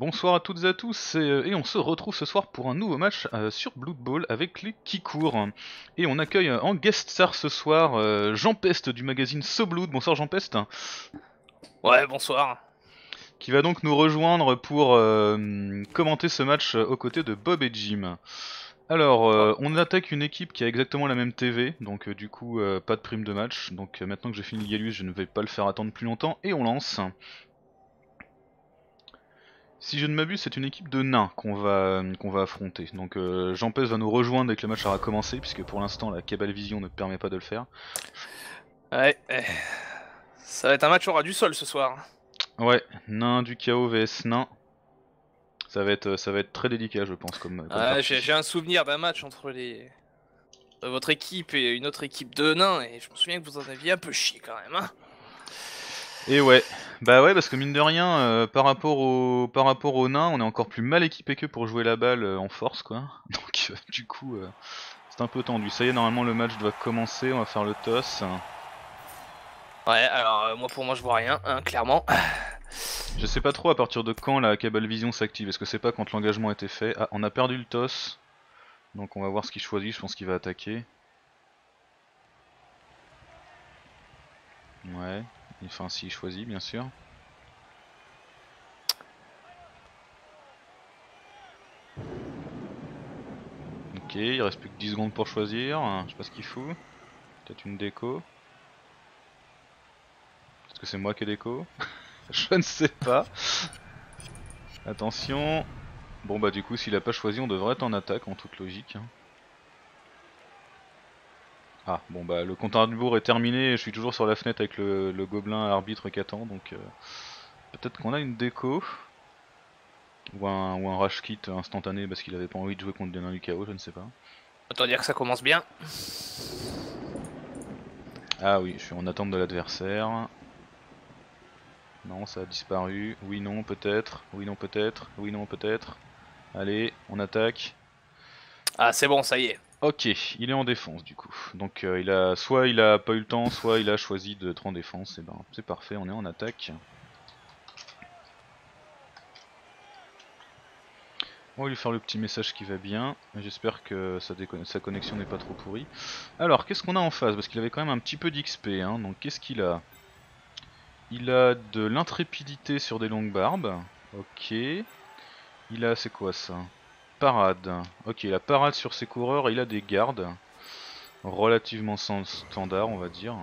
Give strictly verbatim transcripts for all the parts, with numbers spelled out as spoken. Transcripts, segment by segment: Bonsoir à toutes et à tous, et on se retrouve ce soir pour un nouveau match sur Blood Bowl avec les Kikour. Et on accueille en guest star ce soir Jean Peste du magazine So Blood. Bonsoir Jean Peste. Ouais, bonsoir. Qui va donc nous rejoindre pour euh, commenter ce match aux côtés de Bob et Jim. Alors, euh, on attaque une équipe qui a exactement la même T V, donc euh, du coup euh, pas de prime de match. Donc euh, maintenant que j'ai fini le Galus, je ne vais pas le faire attendre plus longtemps, et on lance. Si je ne m'abuse, c'est une équipe de nains qu'on va, qu'on va affronter. Donc euh, Jean Peste va nous rejoindre dès que le match aura commencé, puisque pour l'instant la Cabalvision ne permet pas de le faire. Ouais, ça va être un match aura du sol ce soir. Ouais, Nains du Chaos vs Nains. Ça va être, ça va être très délicat, je pense. Comme, comme ah, j'ai un souvenir d'un match entre les de votre équipe et une autre équipe de nains, et je me souviens que vous en aviez un peu chié quand même. Hein, et ouais, bah ouais, parce que mine de rien, euh, par rapport au, par rapport aux nains, on est encore plus mal équipé que pour jouer la balle euh, en force, quoi. Donc euh, du coup, euh, c'est un peu tendu. Ça y est, normalement le match doit commencer. On va faire le toss. Ouais, alors euh, moi pour moi je vois rien, hein, clairement. Je sais pas trop à partir de quand la Cabalvision s'active, est-ce que c'est pas quand l'engagement a été fait? Ah, on a perdu le toss, donc on va voir ce qu'il choisit, je pense qu'il va attaquer. Ouais, enfin s'il choisit bien sûr. Ok, il reste plus que dix secondes pour choisir, je sais pas ce qu'il fout, peut-être une déco. Est-ce que c'est moi qui ai déco? Je ne sais pas. Attention. Bon bah du coup s'il a pas choisi on devrait être en attaque en toute logique. Ah bon bah le compte à rebours est terminé et je suis toujours sur la fenêtre avec le, le gobelin arbitre qui attend, donc euh, peut-être qu'on a une déco. Ou un, ou un rush kit instantané parce qu'il avait pas envie de jouer contre des nains du chaos, je ne sais pas. Autant dire que ça commence bien. Ah oui, je suis en attente de l'adversaire. Non, ça a disparu. Oui, non, peut-être. Oui, non, peut-être. Oui, non, peut-être. Allez, on attaque. Ah, c'est bon, ça y est. Ok, il est en défense du coup. Donc, euh, il a soit il a pas eu le temps, soit il a choisi d'être en défense. Et ben, c'est parfait, on est en attaque. On va lui faire le petit message qui va bien. J'espère que sa, sa connexion n'est pas trop pourrie. Alors, qu'est-ce qu'on a en face? Parce qu'il avait quand même un petit peu d'X P. Hein, donc, qu'est-ce qu'il a? Il a de l'intrépidité sur des longues barbes. Ok. Il a, c'est quoi ça? Parade. Ok, la parade sur ses coureurs et il a des gardes. Relativement sans standard, on va dire.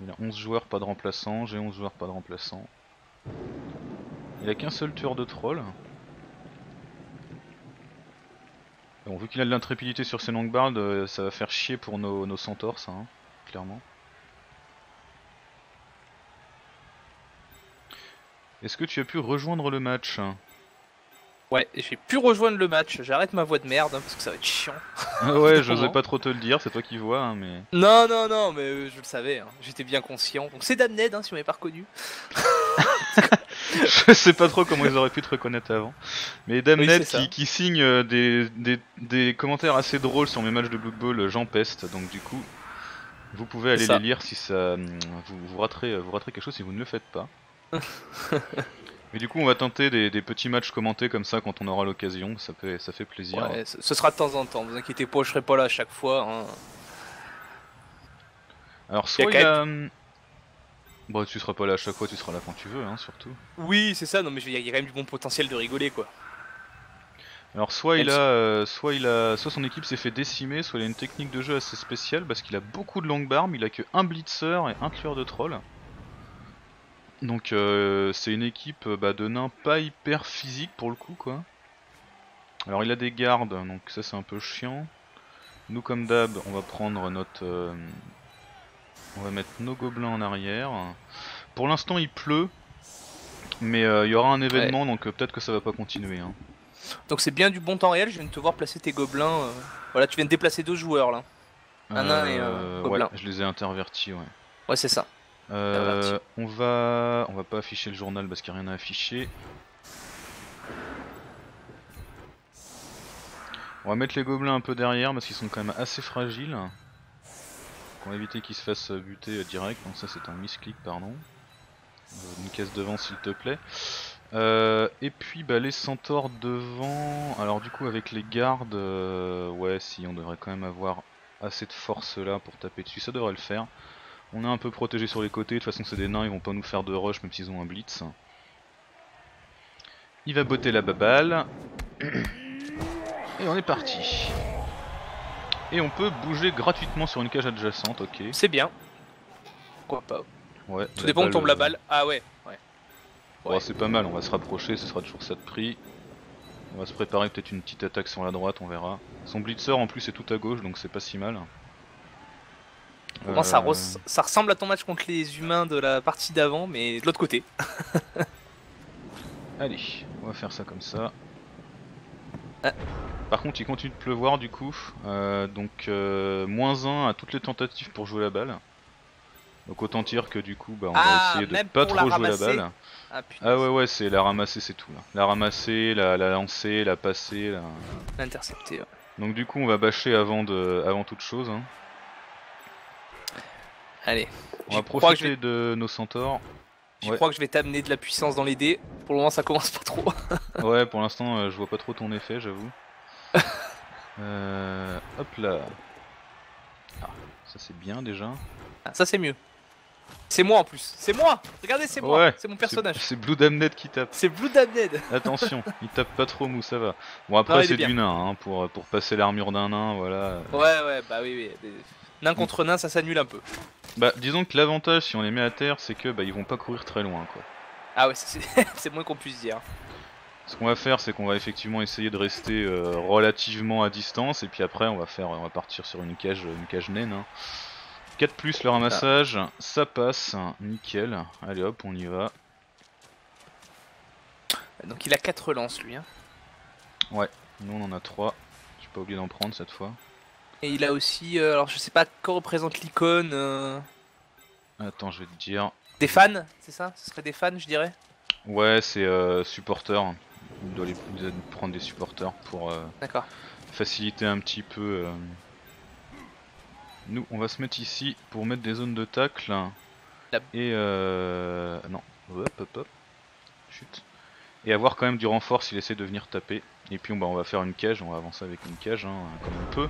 Il a onze joueurs, pas de remplaçants. J'ai onze joueurs, pas de remplaçants. Il a qu'un seul tueur de troll. Bon, vu qu'il a de l'intrépidité sur ses longues bardes, euh, ça va faire chier pour nos, nos centaures, ça, hein, clairement. Est-ce que tu as pu rejoindre le match? Ouais, j'ai pu rejoindre le match, j'arrête ma voix de merde, hein, parce que ça va être chiant. Ah ouais, j'osais pas trop te le dire, c'est toi qui vois, hein, mais... Non, non, non, mais euh, je le savais, hein, j'étais bien conscient. Donc c'est Damned, hein, si on m'avait pas reconnu. Je sais pas trop comment ils auraient pu te reconnaître avant. Mais Damned oui, qui, qui signe des, des, des commentaires assez drôles sur mes matchs de Blood Bowl, Jean Peste. Donc du coup, vous pouvez aller les lire si ça vous, vous, raterez, vous raterez quelque chose si vous ne le faites pas. Mais du coup, on va tenter des, des petits matchs commentés comme ça quand on aura l'occasion. Ça, ça fait plaisir. Ouais, ce sera de temps en temps. Vous inquiétez pas, je serai pas là à chaque fois. Hein. Alors soit il y a... Bah tu seras pas là à chaque fois, tu seras là quand tu veux, hein, surtout. Oui c'est ça, non mais il y a quand même du bon potentiel de rigoler quoi. Alors soit il a, euh, soit il a, soit son équipe s'est fait décimer, soit il a une technique de jeu assez spéciale parce qu'il a beaucoup de longues barbes, il a que un blitzer et un tueur de troll. Donc euh, c'est une équipe bah, de nains pas hyper physique pour le coup quoi. Alors il a des gardes, donc ça c'est un peu chiant. Nous comme d'hab on va prendre notre... Euh, on va mettre nos gobelins en arrière. Pour l'instant il pleut, mais il euh, y aura un événement, ouais. Donc euh, peut-être que ça va pas continuer. Hein. Donc c'est bien du bon temps réel, je viens de te voir placer tes gobelins. Euh... Voilà, tu viens de déplacer deux joueurs là. Un nain euh, et euh, gobelin. Ouais, je les ai intervertis, ouais. Ouais c'est ça. Euh, on va... on va pas afficher le journal parce qu'il n'y a rien à afficher. On va mettre les gobelins un peu derrière parce qu'ils sont quand même assez fragiles. Pour éviter qu'il se fasse buter direct, donc ça c'est un misclick pardon. Une case devant s'il te plaît. Euh, et puis bah, les centaures devant. Alors du coup avec les gardes, euh, ouais si on devrait quand même avoir assez de force là pour taper dessus, ça devrait le faire. On est un peu protégé sur les côtés, de toute façon c'est des nains, ils vont pas nous faire de rush même s'ils ont un blitz. Il va botter la baballe. Et on est parti. Et on peut bouger gratuitement sur une cage adjacente, ok. C'est bien. Pourquoi pas. Ouais, tout dépend où tombe la balle. Ah ouais, ouais. Ouais. Oh, c'est pas mal, on va se rapprocher, ce sera toujours ça de prix. On va se préparer peut-être une petite attaque sur la droite, on verra. Son blitzer en plus est tout à gauche, donc c'est pas si mal. Euh... Bon, ça, re ça ressemble à ton match contre les humains de la partie d'avant, mais de l'autre côté. Allez, on va faire ça comme ça. Ah. Par contre, il continue de pleuvoir du coup, euh, donc euh, moins un à toutes les tentatives pour jouer la balle. Donc autant dire que du coup bah, on ah, va essayer de pas trop jouer la balle. Ah, ah ouais ouais, c'est la ramasser, c'est tout là. La ramasser, la, la lancer, la passer, la... l'intercepter. Ouais. Donc du coup on va bâcher avant de, avant toute chose. Hein. Allez. On va profiter vais... de nos centaures. Je ouais. crois que je vais t'amener de la puissance dans les dés. Pour le moment ça commence pas trop. Ouais, pour l'instant euh, je vois pas trop ton effet, j'avoue. euh, hop là. Ah, ça c'est bien déjà. Ah, ça c'est mieux. C'est moi en plus, c'est moi. Regardez, c'est moi, ouais, c'est mon personnage. C'est Bloodamned qui tape. C'est Bloodamned. Attention, il tape pas trop mou, ça va. Bon après c'est du nain, hein, pour, pour passer l'armure d'un nain, voilà. Ouais ouais, bah oui oui. Nain contre nain, ça s'annule un peu. Bah disons que l'avantage si on les met à terre, c'est que bah ils vont pas courir très loin quoi. Ah ouais, c'est moins qu'on puisse dire. Ce qu'on va faire, c'est qu'on va effectivement essayer de rester euh, relativement à distance, et puis après on va faire, on va partir sur une cage, une cage naine. Hein. quatre plus le ramassage, ça passe, nickel, allez hop on y va. Donc il a quatre lances lui hein. Ouais, nous on en a trois, j'ai pas oublié d'en prendre cette fois. Et il a aussi, euh, alors je sais pas quoi représente l'icône euh... Attends je vais te dire... Des fans, c'est ça? Ce serait des fans je dirais. Ouais c'est euh, supporters, il doit, les, il doit prendre des supporters pour euh, faciliter un petit peu... Euh... Nous on va se mettre ici pour mettre des zones de tacle yep. et euh... non hop hop hop chute et avoir quand même du renfort s'il essaie de venir taper et puis on, bah, on va faire une cage, on va avancer avec une cage hein, comme on peut,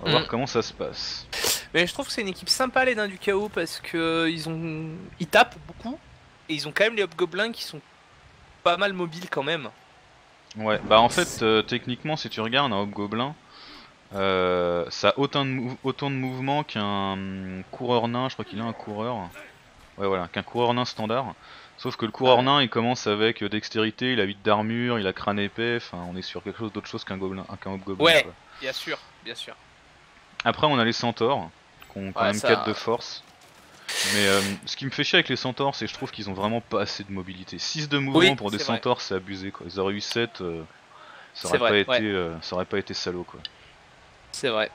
on va mm. voir comment ça se passe. Mais je trouve que c'est une équipe sympa les Nains du Chaos parce que ils ont ils tapent beaucoup et ils ont quand même les hobgoblins qui sont pas mal mobiles quand même. Ouais bah en fait euh, techniquement si tu regardes un hobgoblin Euh, ça a autant de, autant de mouvements qu'un coureur nain, je crois qu'il a un coureur. Ouais voilà, qu'un coureur nain standard. Sauf que le coureur nain il commence avec dextérité, il a huit d'armure, il a crâne épais, enfin on est sur quelque chose d'autre chose qu'un gobelin, qu'un hobgoblin. Ouais, quoi. Bien sûr, bien sûr. Après on a les centaures, qui ont quand ouais, même ça... quatre de force. Mais euh, ce qui me fait chier avec les centaures, c'est que je trouve qu'ils ont vraiment pas assez de mobilité. six de mouvement oui, pour des centaures, c'est abusé quoi. Ils auraient eu sept, euh, ça, aurait pas vrai, été, ouais. euh, ça aurait pas été salaud quoi. C'est vrai.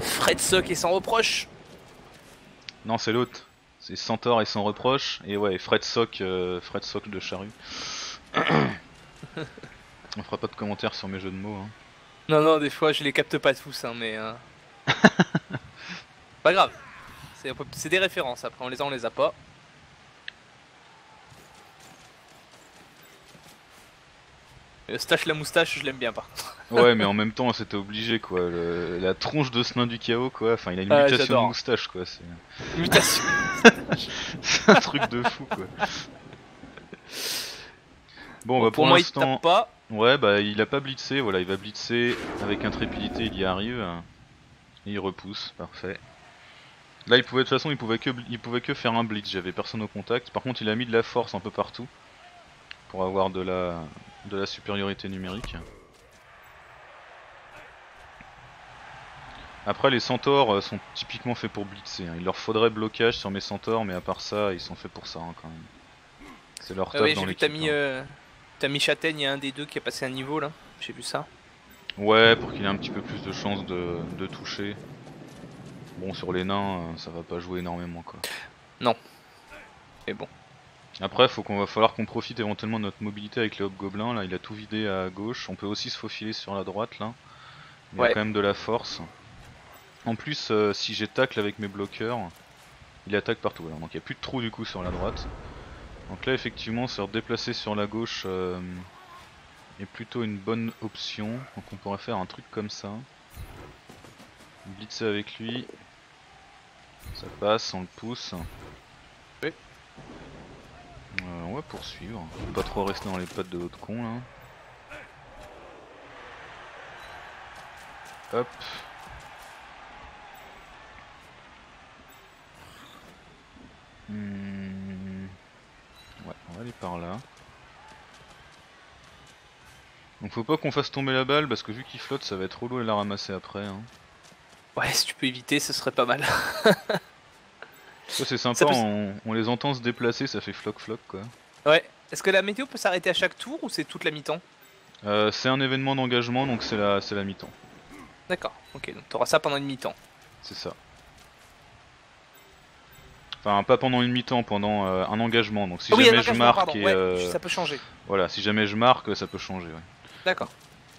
Fred Sock et sans reproche. Non c'est l'autre. C'est Centaure et sans reproche. Et ouais Fred Sock, euh, Fred Sock de Charrue. On fera pas de commentaires sur mes jeux de mots hein. Non non des fois je les capte pas tous hein mais euh... Pas grave. C'est des références après on les a on les a pas. Eustache la moustache, je l'aime bien par contre. Ouais, mais en même temps, c'était obligé quoi. Le, la tronche de ce nain du chaos quoi. Enfin, il a une ah, mutation de moustache quoi. Mutation. C'est un truc de fou quoi. Bon, bon bah, pour, pour l'instant. Ouais, bah il a pas blitzé. Voilà, il va blitzer avec intrépidité. Il y arrive. Et il repousse. Parfait. Là, il pouvait de toute façon, il pouvait que, il pouvait que faire un blitz. J'avais personne au contact. Par contre, il a mis de la force un peu partout pour avoir de la. De la supériorité numérique. Après les centaures sont typiquement faits pour blitzer hein. Il leur faudrait blocage sur mes centaures mais à part ça ils sont faits pour ça hein, quand même. C'est leur top ah ouais, dans l'équipe. T'as mis, hein. euh, t'as mis Châtaigne et un des deux qui a passé un niveau là. J'ai vu ça. Ouais pour qu'il ait un petit peu plus de chance de, de toucher. Bon sur les nains ça va pas jouer énormément quoi. Non. Mais bon. Après faut qu'on va falloir qu'on profite éventuellement de notre mobilité avec les hobgoblins, là il a tout vidé à gauche, on peut aussi se faufiler sur la droite là, il y a quand même de la force. En plus euh, si j'ai tacle avec mes bloqueurs, il attaque partout. Alors, donc il n'y a plus de trou du coup sur la droite. Donc là effectivement se redéplacer sur la gauche euh, est plutôt une bonne option. Donc on pourrait faire un truc comme ça. Blitzer avec lui. Ça passe, on le pousse. Euh, on va poursuivre. Faut pas trop rester dans les pattes de l'autre con là. Hop. Hmm. Ouais, on va aller par là. Donc faut pas qu'on fasse tomber la balle parce que vu qu'il flotte, ça va être relou à la ramasser après. Hein. Ouais, si tu peux éviter, ce serait pas mal. Ouais, c'est sympa, peut... on, on les entend se déplacer, ça fait floc floc quoi. Ouais. Est-ce que la météo peut s'arrêter à chaque tour ou c'est toute la mi-temps? euh, C'est un événement d'engagement, donc c'est la, la mi-temps. D'accord, ok, donc t'auras ça pendant une mi-temps. C'est ça. Enfin, pas pendant une mi-temps, pendant euh, un engagement. Donc si oh, jamais oui, je marque, pardon, et, ouais, euh... ça peut changer. Voilà, si jamais je marque, ça peut changer. Ouais. D'accord.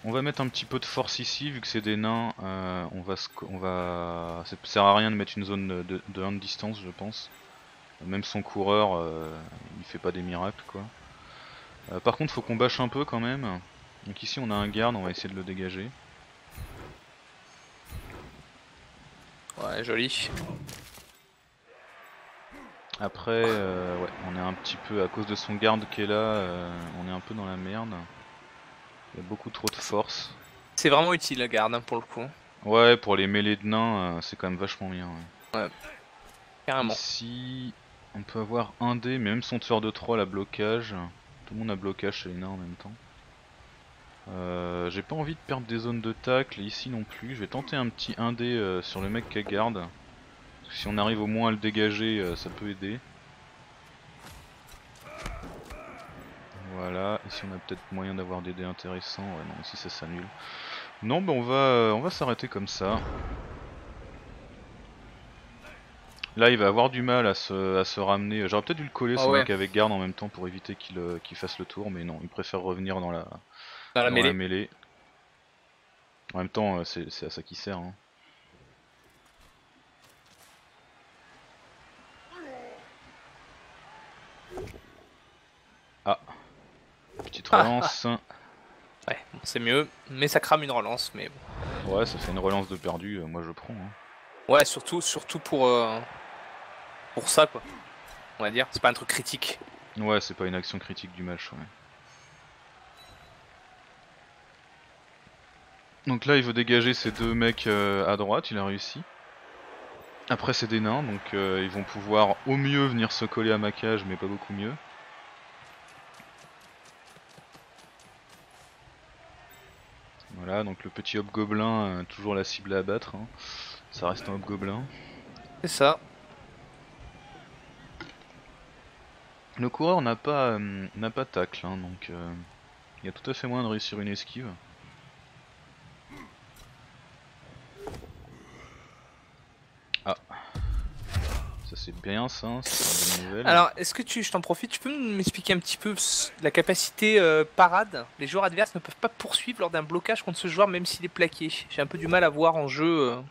On va mettre un petit peu de force ici, vu que c'est des nains. Euh, on va, on va, ça sert à rien de mettre une zone de, de hand distance, je pense. Même son coureur, euh, il fait pas des miracles, quoi. Euh, par contre, faut qu'on bâche un peu quand même. Donc ici, on a un garde, on va essayer de le dégager. Ouais, joli. Après, euh, ouais, on est un petit peu, à cause de son garde qui est là, euh, on est un peu dans la merde. Il y a beaucoup trop de force. C'est vraiment utile la garde, hein, pour le coup. Ouais, pour les mêlées de nains, euh, c'est quand même vachement bien. Ouais, ouais. Carrément. Ici, on peut avoir un dé, mais même son tueur de trois, la blocage. Tout le monde a blocage chez les nains en même temps. Euh, J'ai pas envie de perdre des zones de tacle, ici non plus. Je vais tenter un petit un dé euh, sur le mec qui garde. Si on arrive au moins à le dégager, euh, ça peut aider. Voilà, ici on a peut-être moyen d'avoir des dés intéressants. Ouais, non, ici ça s'annule. Non, bah on va, euh, on va s'arrêter comme ça. Là, il va avoir du mal à se, à se ramener. J'aurais peut-être dû le coller, oh, ce ouais. mec avec garde en même temps pour éviter qu'il euh, qu'il fasse le tour, mais non, il préfère revenir dans la, dans la, dans mêlée. la mêlée. En même temps, euh, c'est à ça qu'il sert. Hein. Ah, petite relance. Ah, ah. Ouais, bon, c'est mieux, mais ça crame une relance, mais bon. Ouais, ça fait une relance de perdu, euh, moi je prends. Hein. Ouais, surtout, surtout pour euh, pour ça quoi. On va dire, c'est pas un truc critique. Ouais, c'est pas une action critique du match. Ouais. Donc là, il veut dégager ces deux mecs euh, à droite, il a réussi. Après, c'est des nains, donc euh, ils vont pouvoir au mieux venir se coller à ma cage, mais pas beaucoup mieux. Voilà, donc le petit hobgoblin, euh, toujours la cible à abattre, hein. Ça reste un hobgoblin. C'est ça. Le coureur n'a pas, euh, n'a pas tacle, hein, donc euh, il y a tout à fait moyen de réussir une esquive. Ah, ça c'est bien ça, c'est une bonne nouvelle. Alors, est-ce que tu, je t'en profite, tu peux m'expliquer un petit peu la capacité euh, parade? Les joueurs adverses ne peuvent pas poursuivre lors d'un blocage contre ce joueur même s'il est plaqué. J'ai un peu du mal à voir en jeu. Euh...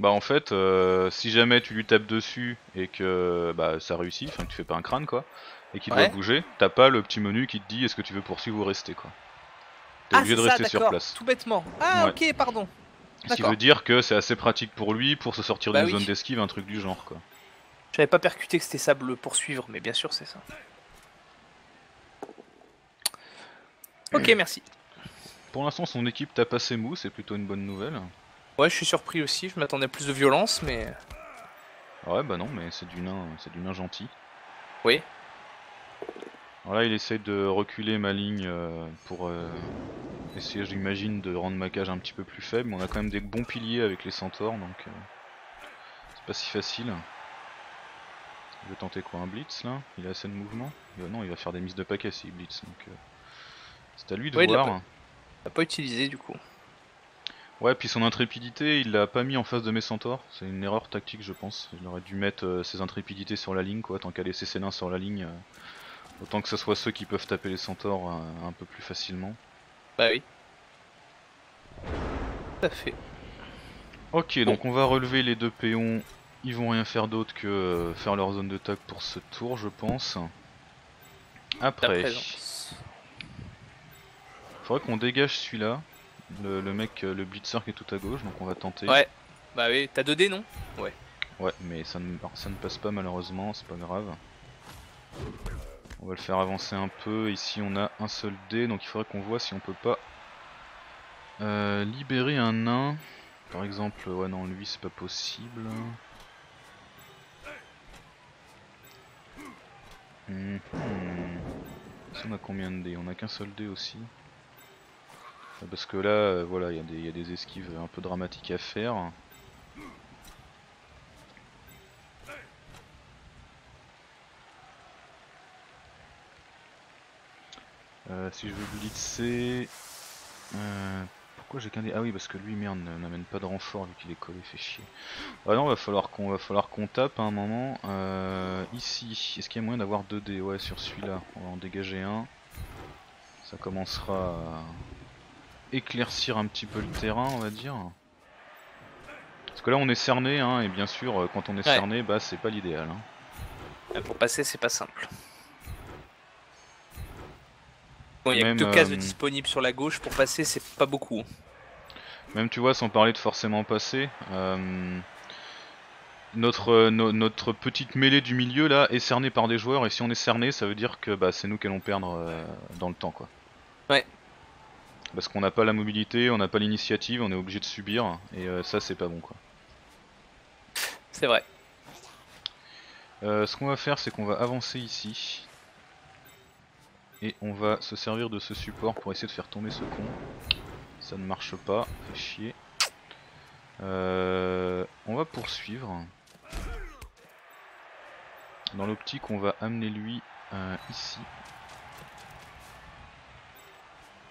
Bah en fait, euh, si jamais tu lui tapes dessus et que bah, ça réussit, enfin que tu fais pas un crâne quoi, et qu'il ouais. doit bouger, t'as pas le petit menu qui te dit est-ce que tu veux poursuivre ou rester quoi. T'es ah, obligé de ça, rester sur place. Tout bêtement. Ah ouais. Ok, pardon. Ce qui veut dire que c'est assez pratique pour lui, pour se sortir bah d'une oui. zone d'esquive, un truc du genre quoi. J'avais pas percuté que c'était ça le poursuivre, mais bien sûr c'est ça. Ok, merci. Pour l'instant son équipe tape assez mou, c'est plutôt une bonne nouvelle. Ouais, je suis surpris aussi, je m'attendais à plus de violence, mais... Ouais bah non, mais c'est du nain, c'est du nain gentil. Oui. Alors là il essaye de reculer ma ligne euh, pour... Euh... essayer, j'imagine, de rendre ma cage un petit peu plus faible, mais on a quand même des bons piliers avec les centaures, donc euh, c'est pas si facile. Je vais tenter quoi, un blitz là? Il a assez de mouvement? euh, Non, il va faire des mises de paquet si il blitz, donc euh, c'est à lui de ouais, voir. Il l'a pas... pas utilisé du coup. Ouais, puis son intrépidité, il l'a pas mis en face de mes centaures, c'est une erreur tactique je pense. Il aurait dû mettre euh, ses intrépidités sur la ligne quoi, tant qu'à laisser ses nains sur la ligne, euh, autant que ce soit ceux qui peuvent taper les centaures euh, un peu plus facilement. Bah oui. Tout à fait. Ok, donc on va relever les deux péons Ils vont rien faire d'autre que faire leur zone d'attaque pour ce tour, je pense. Après, faudrait qu'on dégage celui-là, le, le mec, le blitzer qui est tout à gauche, donc on va tenter. Ouais, bah oui, t'as deux dés non? Ouais. Ouais, mais ça ne, ça ne passe pas malheureusement, c'est pas grave. On va le faire avancer un peu, ici on a un seul dé, donc il faudrait qu'on voit si on peut pas euh, libérer un nain. Par exemple, ouais non, lui c'est pas possible. Mmh. Ça, on a combien de dés? On a qu'un seul dé aussi. Parce que là, euh, voilà, il y, y a des esquives un peu dramatiques à faire. Euh, si je veux blitzer... Euh, pourquoi j'ai qu'un dé? Ah oui, parce que lui, merde, n'amène pas de renfort vu qu'il est collé, fait chier. Ah non, va falloir qu'on va falloir qu'on tape à un moment. Euh, ici, est-ce qu'il y a moyen d'avoir deux dés? Ouais, sur celui-là, on va en dégager un. Ça commencera à éclaircir un petit peu le terrain, on va dire. Parce que là, on est cerné, hein, et bien sûr, quand on est cerné, ouais. Bah c'est pas l'idéal. Hein. Pour passer, c'est pas simple. Bon, il y a que deux cases euh... disponibles sur la gauche, pour passer c'est pas beaucoup. Même tu vois, sans parler de forcément passer, euh... notre, euh, no, notre petite mêlée du milieu là est cernée par des joueurs, et si on est cerné ça veut dire que bah, c'est nous qui allons perdre euh, dans le temps quoi. Ouais. Parce qu'on n'a pas la mobilité, on n'a pas l'initiative, on est obligé de subir, et euh, ça c'est pas bon quoi. C'est vrai. Euh, ce qu'on va faire c'est qu'on va avancer ici. Et on va se servir de ce support pour essayer de faire tomber ce con. Ça ne marche pas, fait chier. Euh, on va poursuivre. Dans l'optique, on va amener lui euh, ici.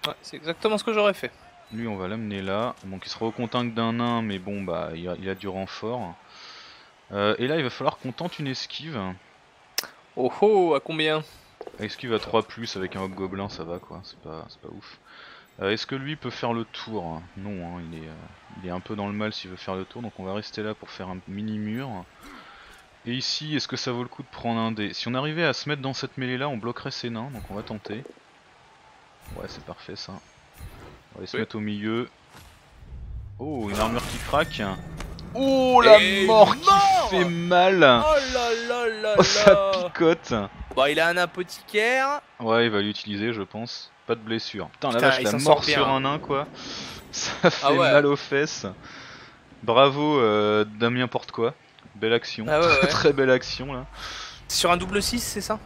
Ouais, c'est exactement ce que j'aurais fait. Lui, on va l'amener là. Donc il sera au contact d'un nain, mais bon, bah il a, il a du renfort. Euh, et là, il va falloir qu'on tente une esquive. Oh oh, à combien ? Esquive à trois plus avec un hobgoblin, ça va quoi, c'est pas, pas ouf. Euh, Est-ce que lui peut faire le tour? Non, hein, il, est, euh, il est un peu dans le mal s'il veut faire le tour, donc on va rester là pour faire un mini mur. Et ici, est-ce que ça vaut le coup de prendre un dé? Si on arrivait à se mettre dans cette mêlée là, on bloquerait ses nains, donc on va tenter. Ouais, c'est parfait ça. On va se oui. mettre au milieu. Oh, une armure qui craque. Oh la Et mort qui mort fait mal. Oh là là là, oh, ça picote. Bon, il a un apothicaire. Ouais, il va l'utiliser, je pense. Pas de blessure. Putain, Putain la vache, la mort bien, sur hein. un nain, quoi. Ça fait ah ouais. mal aux fesses. Bravo, euh, Damien Porte-quoi. Belle action. Ah ouais, ouais. Très belle action, là. Sur un double six, c'est ça?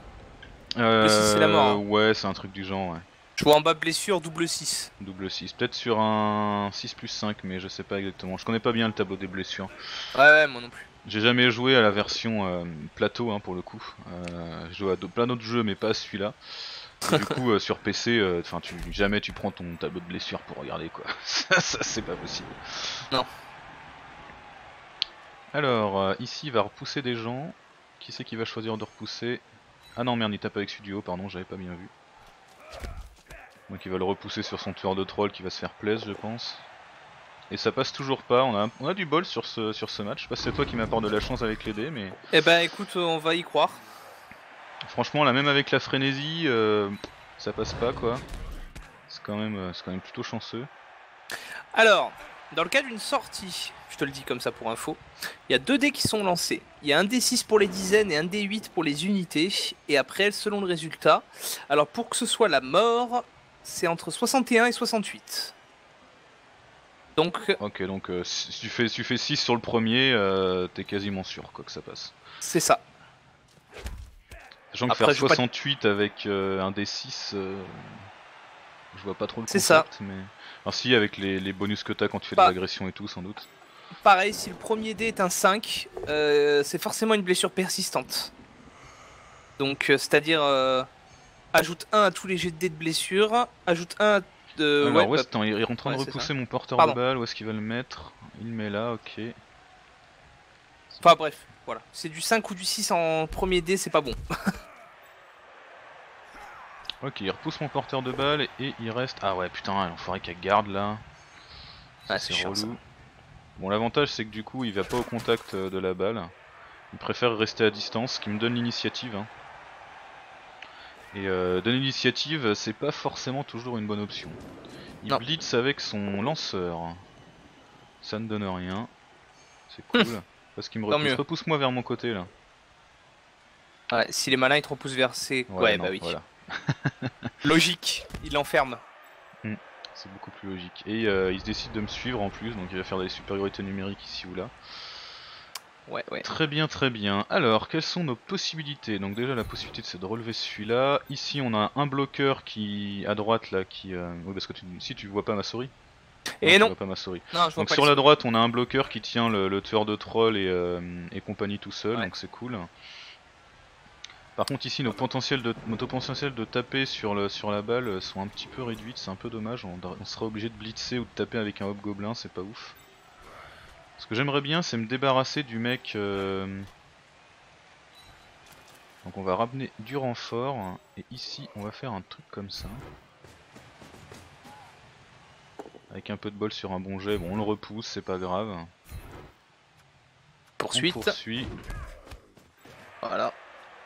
euh, Double six, c'est la mort. Hein. Ouais, c'est un truc du genre, ouais. Je vois en bas blessure, double six. Double six. Peut-être sur un six plus cinq, mais je sais pas exactement. Je connais pas bien le tableau des blessures. Ouais, ouais, moi non plus. J'ai jamais joué à la version euh, plateau hein, pour le coup. Euh, je joue à plein d'autres jeux mais pas à celui-là. Du coup euh, sur P C, euh, tu, jamais tu prends ton tableau de blessure pour regarder quoi. ça ça c'est pas possible. Non. Alors euh, ici il va repousser des gens. Qui c'est qui va choisir de repousser? Ah non merde il tape avec Studio, pardon j'avais pas bien vu. Donc il va le repousser sur son tueur de troll qui va se faire plaisir je pense. Et ça passe toujours pas, on a, on a du bol sur ce, sur ce match. Je sais pas si c'est toi qui m'apporte de la chance avec les dés, mais... Eh ben écoute, on va y croire. Franchement, là même avec la frénésie, euh, ça passe pas quoi. C'est quand même, c'est quand même plutôt chanceux. Alors, dans le cas d'une sortie, je te le dis comme ça pour info, il y a deux dés qui sont lancés. Il y a un dé six pour les dizaines et un dé huit pour les unités. Et après, selon le résultat, alors pour que ce soit la mort, c'est entre soixante et un et soixante-huit. Donc, ok, donc euh, si tu fais, si tu fais six sur le premier, euh, t'es quasiment sûr quoi, que ça passe. C'est ça. Sachant que faire soixante-huit pas... avec euh, un D six, euh, je vois pas trop le concept. C'est ça. Mais... Alors si, avec les, les bonus que t'as quand tu fais pas... de l'agression et tout, sans doute. Pareil, si le premier dé est un cinq, euh, c'est forcément une blessure persistante. Donc, euh, c'est-à-dire, euh, ajoute un à tous les jets de dés de blessure, ajoute un à... De... Alors, ouais, ouais, attends, il est en train ouais, de repousser mon porteur Pardon. de balle, où est-ce qu'il va le mettre? Il le met là, ok. Enfin bref, voilà. C'est du cinq ou du six en premier dé, c'est pas bon. Ok, il repousse mon porteur de balle et il reste... Ah ouais, putain, l'enfoiré qu'elle garde là. Ah, c'est relou. Chiant, ça. Bon, l'avantage c'est que du coup, il va pas au contact de la balle. Il préfère rester à distance, ce qui me donne l'initiative. Hein. Et euh, donner l'initiative, c'est pas forcément toujours une bonne option. Il non. blitz avec son lanceur. Ça ne donne rien. C'est cool. Parce qu'il me repousse. Repousse-moi vers mon côté là. Ouais, s'il est malin, il te repousse vers ses. Ouais, ouais non, bah oui. Voilà. Logique, il l'enferme. Hmm. C'est beaucoup plus logique. Et euh, il se décide de me suivre en plus, donc il va faire des supériorités numériques ici ou là. Ouais, ouais. Très bien, très bien. Alors, quelles sont nos possibilités? Donc déjà, la possibilité c'est de relever celui-là. Ici, on a un bloqueur qui à droite là, qui. Euh... Oui, parce que tu... si tu vois pas ma souris. Et non. non. Je vois pas ma souris. Non, je vois donc pas sur la droite, on a un bloqueur qui tient le, le tueur de troll et, euh, et compagnie tout seul, ouais. donc c'est cool. Par contre ici nos potentiels de, nos potentiels de taper sur, le, sur la balle sont un petit peu réduits, c'est un peu dommage, on, on sera obligé de blitzer ou de taper avec un hobgoblin, c'est pas ouf. Ce que j'aimerais bien c'est me débarrasser du mec... Euh... Donc on va ramener du renfort, et ici on va faire un truc comme ça. Avec un peu de bol sur un bon jet, bon on le repousse, c'est pas grave. Poursuite. On poursuit. Voilà.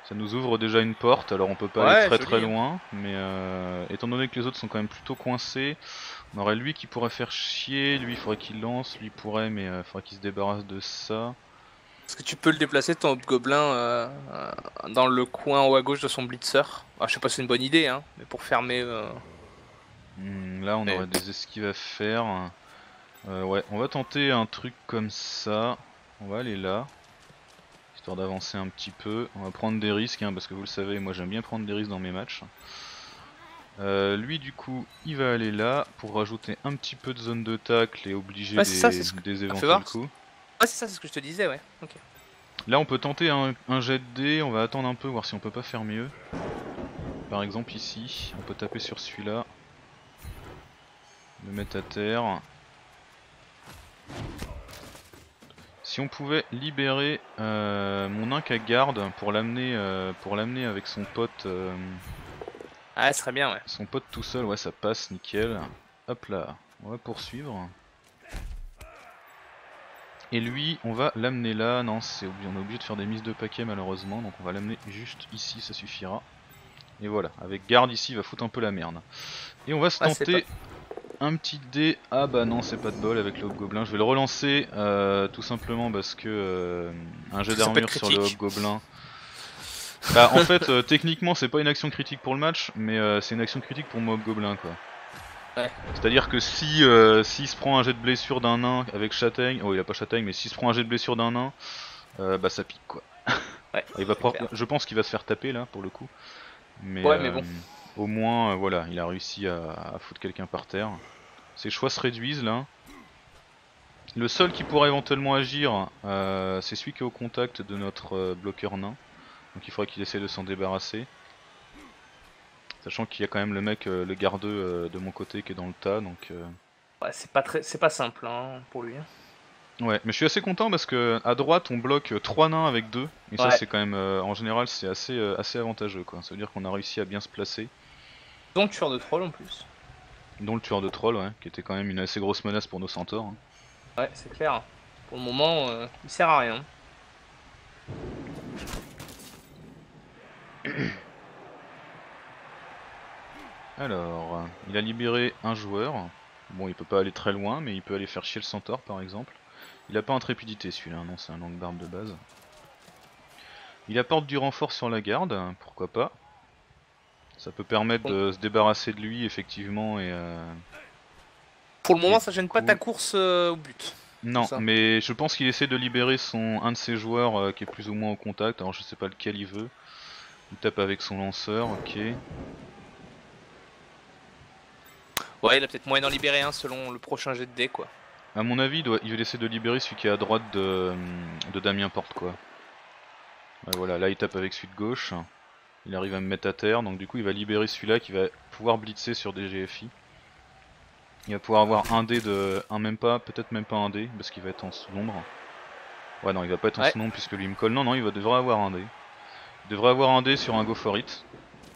Ça nous ouvre déjà une porte, alors on peut pas ouais, aller très joli. très loin, mais euh, étant donné que les autres sont quand même plutôt coincés, on aurait lui qui pourrait faire chier, lui il faudrait qu'il lance, lui pourrait, mais euh, faudrait il faudrait qu'il se débarrasse de ça. Est-ce que tu peux le déplacer ton hobgoblin euh, dans le coin haut à gauche de son blitzer? Ah, je sais pas si c'est une bonne idée, hein, mais pour fermer... Euh... Mmh, là on mais... aurait des esquives à faire. Euh, ouais, on va tenter un truc comme ça, on va aller là. D'avancer un petit peu, on va prendre des risques hein, parce que vous le savez, moi j'aime bien prendre des risques dans mes matchs. Euh, lui du coup il va aller là pour rajouter un petit peu de zone de tacle et obliger ouais, des, ça, ce que... des éventuels coups. Ah c'est ça, c'est ce que je te disais, ouais. Okay. Là on peut tenter un, un jet de dés, on va attendre un peu voir si on peut pas faire mieux. Par exemple ici, on peut taper sur celui-là, le mettre à terre. Si on pouvait libérer euh, mon inc à garde pour l'amener euh, pour l'amener avec son pote euh, ah ce serait bien ouais son pote tout seul, ouais ça passe nickel. Hop là, on va poursuivre et lui on va l'amener là. Non c'est obligé, on est obligé de faire des mises de paquet malheureusement, donc on va l'amener juste ici, ça suffira. Et voilà, avec garde ici il va foutre un peu la merde et on va se ah, tenter un petit dé, ah bah non c'est pas de bol avec le hobgoblin, je vais le relancer euh, tout simplement parce que euh, un jet d'armure sur le hobgoblin. Bah en fait euh, techniquement c'est pas une action critique pour le match mais euh, c'est une action critique pour mon hobgoblin quoi. Ouais. C'est à dire que si euh, s'il se prend un jet de blessure d'un nain avec châtaigne, oh il a pas châtaigne mais s'il se prend un jet de blessure d'un nain, euh, bah ça pique quoi. Ouais, il va pro... Je pense qu'il va se faire taper là pour le coup. Mais, ouais mais bon. Euh... Au moins, euh, voilà, il a réussi à, à foutre quelqu'un par terre. Ses choix se réduisent là. Le seul qui pourrait éventuellement agir, euh, c'est celui qui est au contact de notre euh, bloqueur nain. Donc il faudrait qu'il essaie de s'en débarrasser. Sachant qu'il y a quand même le mec, euh, le gardeux euh, de mon côté qui est dans le tas. Donc, euh... ouais, c'est pas très, c'est pas simple hein, pour lui. Ouais, mais je suis assez content parce que à droite on bloque trois nains avec deux. Et ouais. ça c'est quand même, euh, en général, c'est assez, euh, assez avantageux quoi. Ça veut dire qu'on a réussi à bien se placer. Dont le tueur de troll en plus. Dont le tueur de troll, ouais, qui était quand même une assez grosse menace pour nos centaures. Hein. Ouais, c'est clair. Pour le moment, euh, il sert à rien. Alors, euh, il a libéré un joueur. Bon, il peut pas aller très loin, mais il peut aller faire chier le centaure par exemple. Il a pas intrépidité celui-là, non, c'est un long barbe de base. Il apporte du renfort sur la garde, pourquoi pas. Ça peut permettre bon. de se débarrasser de lui effectivement et euh... Pour le moment et ça gêne coup... pas ta course euh, au but. Non mais je pense qu'il essaie de libérer son un de ses joueurs euh, qui est plus ou moins au contact, alors je sais pas lequel il veut. Il tape avec son lanceur, ok. Ouais il a peut-être moyen d'en libérer un selon le prochain jet de dés quoi. A mon avis il, doit... il va essayer de libérer celui qui est à droite de, de Damien Porte quoi. Ouais, voilà, là il tape avec celui de gauche. Il arrive à me mettre à terre, donc du coup il va libérer celui-là qui va pouvoir blitzer sur des G F I. Il va pouvoir avoir un dé de... un même pas, peut-être même pas un dé, parce qu'il va être en sous-nombre. Ouais non, il va pas être en ouais. sous-nombre puisque lui il me colle. Non, non, il va devrait avoir un dé. Il devrait avoir un dé sur un go for it.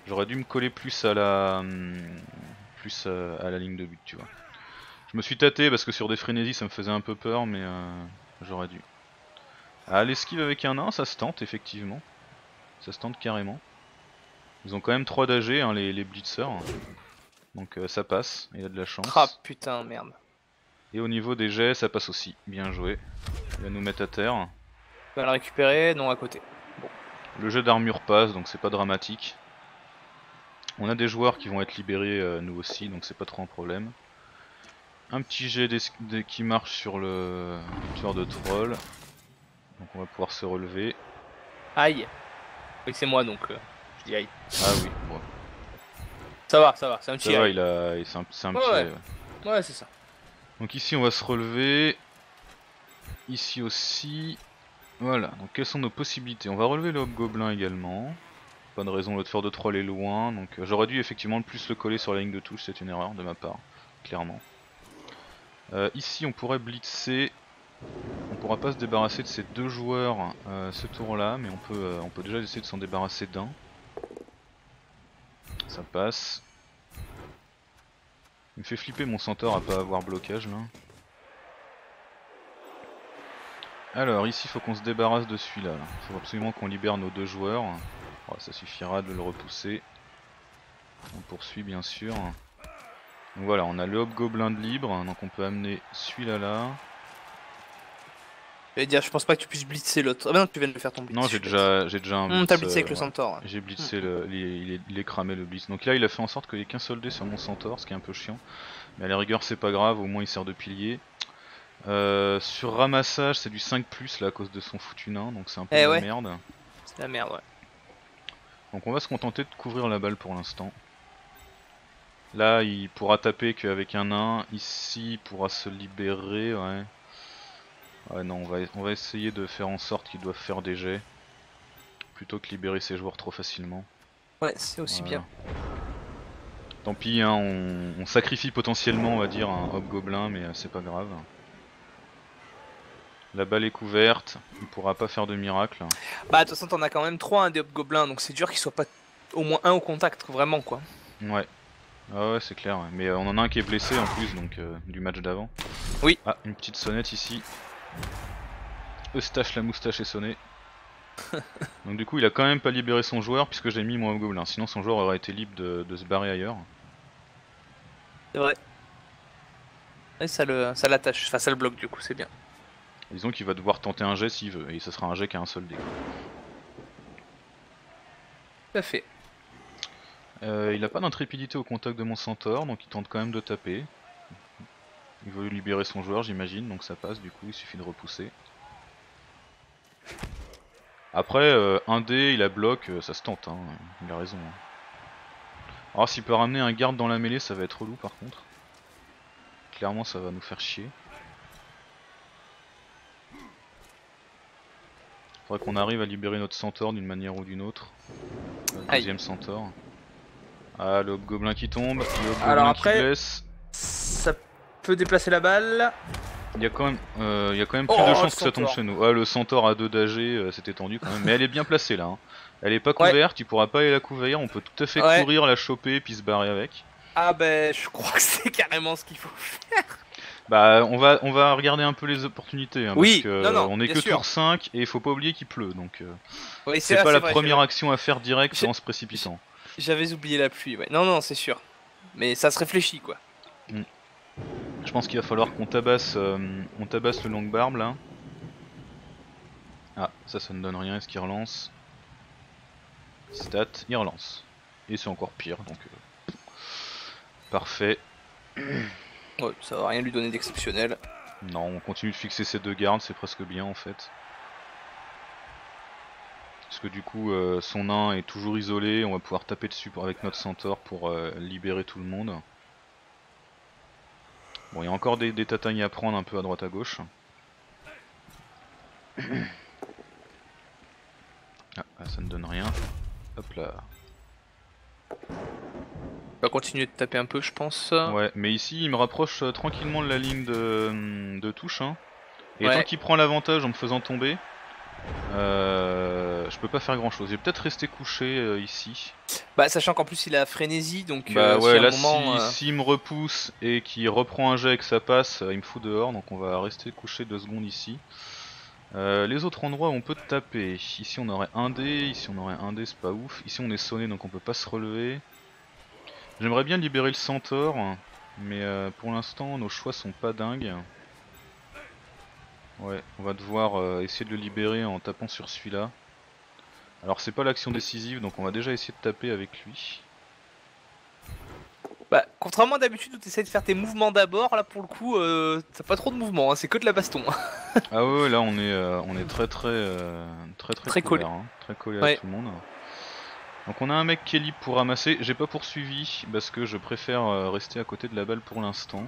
J'aurais dû me coller plus à la... plus à... à la ligne de but, tu vois. Je me suis tâté parce que sur des frénésies ça me faisait un peu peur, mais euh... j'aurais dû. Ah, l'esquive avec un nain, ça se tente effectivement. Ça se tente carrément. Ils ont quand même trois d'A G, hein, les, les blitzers. Donc euh, ça passe, il a de la chance. Ah putain, merde. Et au niveau des jets, ça passe aussi. Bien joué. Il va nous mettre à terre. Il va la récupérer, non à côté. Bon. Le jeu d'armure passe, donc c'est pas dramatique. On a des joueurs qui vont être libérés, euh, nous aussi, donc c'est pas trop un problème. Un petit jet qui marche sur le tueur de troll. Donc on va pouvoir se relever. Aïe. Oui, c'est moi donc, euh, je dis aïe. Ah oui, ouais. Ça va, ça va, c'est un petit. Ça va, il a... c'est un, un ouais, petit. Ouais, ouais. Ouais c'est ça. Donc ici on va se relever. Ici aussi. Voilà, donc quelles sont nos possibilités? On va relever le hobgoblin également. Pas de raison, le tueur de troll est loin, donc euh, j'aurais dû effectivement plus le coller sur la ligne de touche, c'est une erreur de ma part, clairement. Euh, ici on pourrait blitzer, on pourra pas se débarrasser de ces deux joueurs euh, ce tour là, mais on peut, euh, on peut déjà essayer de s'en débarrasser d'un. Ça passe. Il me fait flipper mon centaure à pas avoir blocage là. Alors ici faut qu'on se débarrasse de celui-là, il faut absolument qu'on libère nos deux joueurs. Oh, ça suffira de le repousser. On poursuit bien sûr. Donc voilà, on a le hobgoblin de libre, donc on peut amener celui-là là. Je vais dire, je pense pas que tu puisses blitzer l'autre. Ah bah non, tu viens de le faire ton blitz. Non, j'ai déjà, déjà un blitz. Mmh, t'as blitzé avec euh, le centaure. Ouais. J'ai blitzé, mmh. le, il, est, il est cramé le blitz. Donc là, il a fait en sorte qu'il n'y ait qu'un soldé sur mon centaure, ce qui est un peu chiant. Mais à la rigueur, c'est pas grave, au moins il sert de pilier. Euh, sur ramassage, c'est du cinq plus là à cause de son foutu nain, donc c'est un peu eh de ouais. merde. C'est la merde, ouais. Donc on va se contenter de couvrir la balle pour l'instant. Là il pourra taper qu'avec un nain, ici il pourra se libérer, ouais. Ouais non, on va, on va essayer de faire en sorte qu'ils doivent faire des jets, plutôt que libérer ses joueurs trop facilement. Ouais, c'est aussi voilà. bien. Tant pis, hein, on, on sacrifie potentiellement, on va dire, un hobgoblin, mais c'est pas grave. La balle est couverte, il pourra pas faire de miracle. Bah de toute façon t'en as quand même trois hein, des hobgoblins, donc c'est dur qu'ils soient pas au moins un au contact, vraiment quoi. Ouais. Ah ouais c'est clair, ouais. Mais euh, on en a un qui est blessé en plus donc euh, du match d'avant. Oui. Ah une petite sonnette ici. Eustache la moustache est sonnée. Donc du coup il a quand même pas libéré son joueur puisque j'ai mis mon hobgoblin, sinon son joueur aurait été libre de, de se barrer ailleurs. C'est vrai. Et ça le, ça l'attache, enfin ça le bloque du coup c'est bien. Disons qu'il va devoir tenter un jet s'il veut, et ce sera un jet qui a un seul dé. Tout à fait. Euh, il n'a pas d'intrépidité au contact de mon centaure, donc il tente quand même de taper. Il veut libérer son joueur, j'imagine, donc ça passe, du coup il suffit de repousser. Après, euh, un dé, il a bloc, euh, ça se tente, hein. Il a raison. Hein. Alors s'il peut ramener un garde dans la mêlée, ça va être relou par contre. Clairement ça va nous faire chier. Faudrait qu'on arrive à libérer notre centaure d'une manière ou d'une autre. Le deuxième centaure. Ah le hobgoblin qui tombe, le hobgoblin Alors après, qui blesse. Ça peut déplacer la balle. Il y a quand même, euh, il y a quand même plus oh, de chances que ça tombe chez nous. Ah le centaure à deux d'A G, euh, c'était tendu quand même. Mais elle est bien placée là. Hein. Elle est pas couverte, ouais. Il pourra pas aller la couvrir. On peut tout à fait ouais. courir, la choper et puis se barrer avec. Ah ben bah, je crois que c'est carrément ce qu'il faut faire. Bah on va on va regarder un peu les opportunités hein, oui, parce que non, non, on est que sûr. tour cinq et il faut pas oublier qu'il pleut donc euh, oui, c'est pas la vrai, première action à faire direct en se précipitant. J'avais oublié la pluie ouais. Non non c'est sûr. Mais ça se réfléchit quoi. Mm. Je pense qu'il va falloir qu'on tabasse euh, on tabasse le long barbe là. Ah ça ça ne donne rien, est-ce qu'il relance? Stat, il relance. Et c'est encore pire donc euh... parfait. Ouais, ça va rien lui donner d'exceptionnel. Non, on continue de fixer ces deux gardes, c'est presque bien en fait. Parce que du coup, euh, son nain est toujours isolé, on va pouvoir taper dessus pour, avec notre centaure pour euh, libérer tout le monde. Bon, il y a encore des, des tatagnes à prendre un peu à droite à gauche. Ah, ça ne donne rien. Hop là. On va continuer de taper un peu je pense. Ouais mais ici il me rapproche euh, tranquillement de la ligne de, de touche hein. Et ouais. tant qu'il prend l'avantage en me faisant tomber euh, je peux pas faire grand chose. Je vais peut-être rester couché euh, ici. Bah sachant qu'en plus il a frénésie donc bah, euh, ouais, là, un moment, si, euh... s'il me repousse et qu'il reprend un jet et que ça passe euh, il me fout dehors donc on va rester couché deux secondes ici. Euh, les autres endroits où on peut taper, ici on aurait un dé, ici on aurait un dé, c'est pas ouf, ici on est sonné donc on peut pas se relever. J'aimerais bien libérer le centaure, mais euh, pour l'instant nos choix sont pas dingues. Ouais, on va devoir euh, essayer de le libérer en tapant sur celui-là. Alors c'est pas l'action décisive donc on va déjà essayer de taper avec lui. Bah, contrairement à d'habitude où tu essaies de faire tes mouvements d'abord, là pour le coup euh, t'as pas trop de mouvements, hein, c'est que de la baston. Ah ouais, là on est euh, on est très très euh, très très, très collé, collé. Hein, très collé ouais. À tout le monde. Donc on a un mec qui est libre pour ramasser, j'ai pas poursuivi parce que je préfère euh, rester à côté de la balle pour l'instant.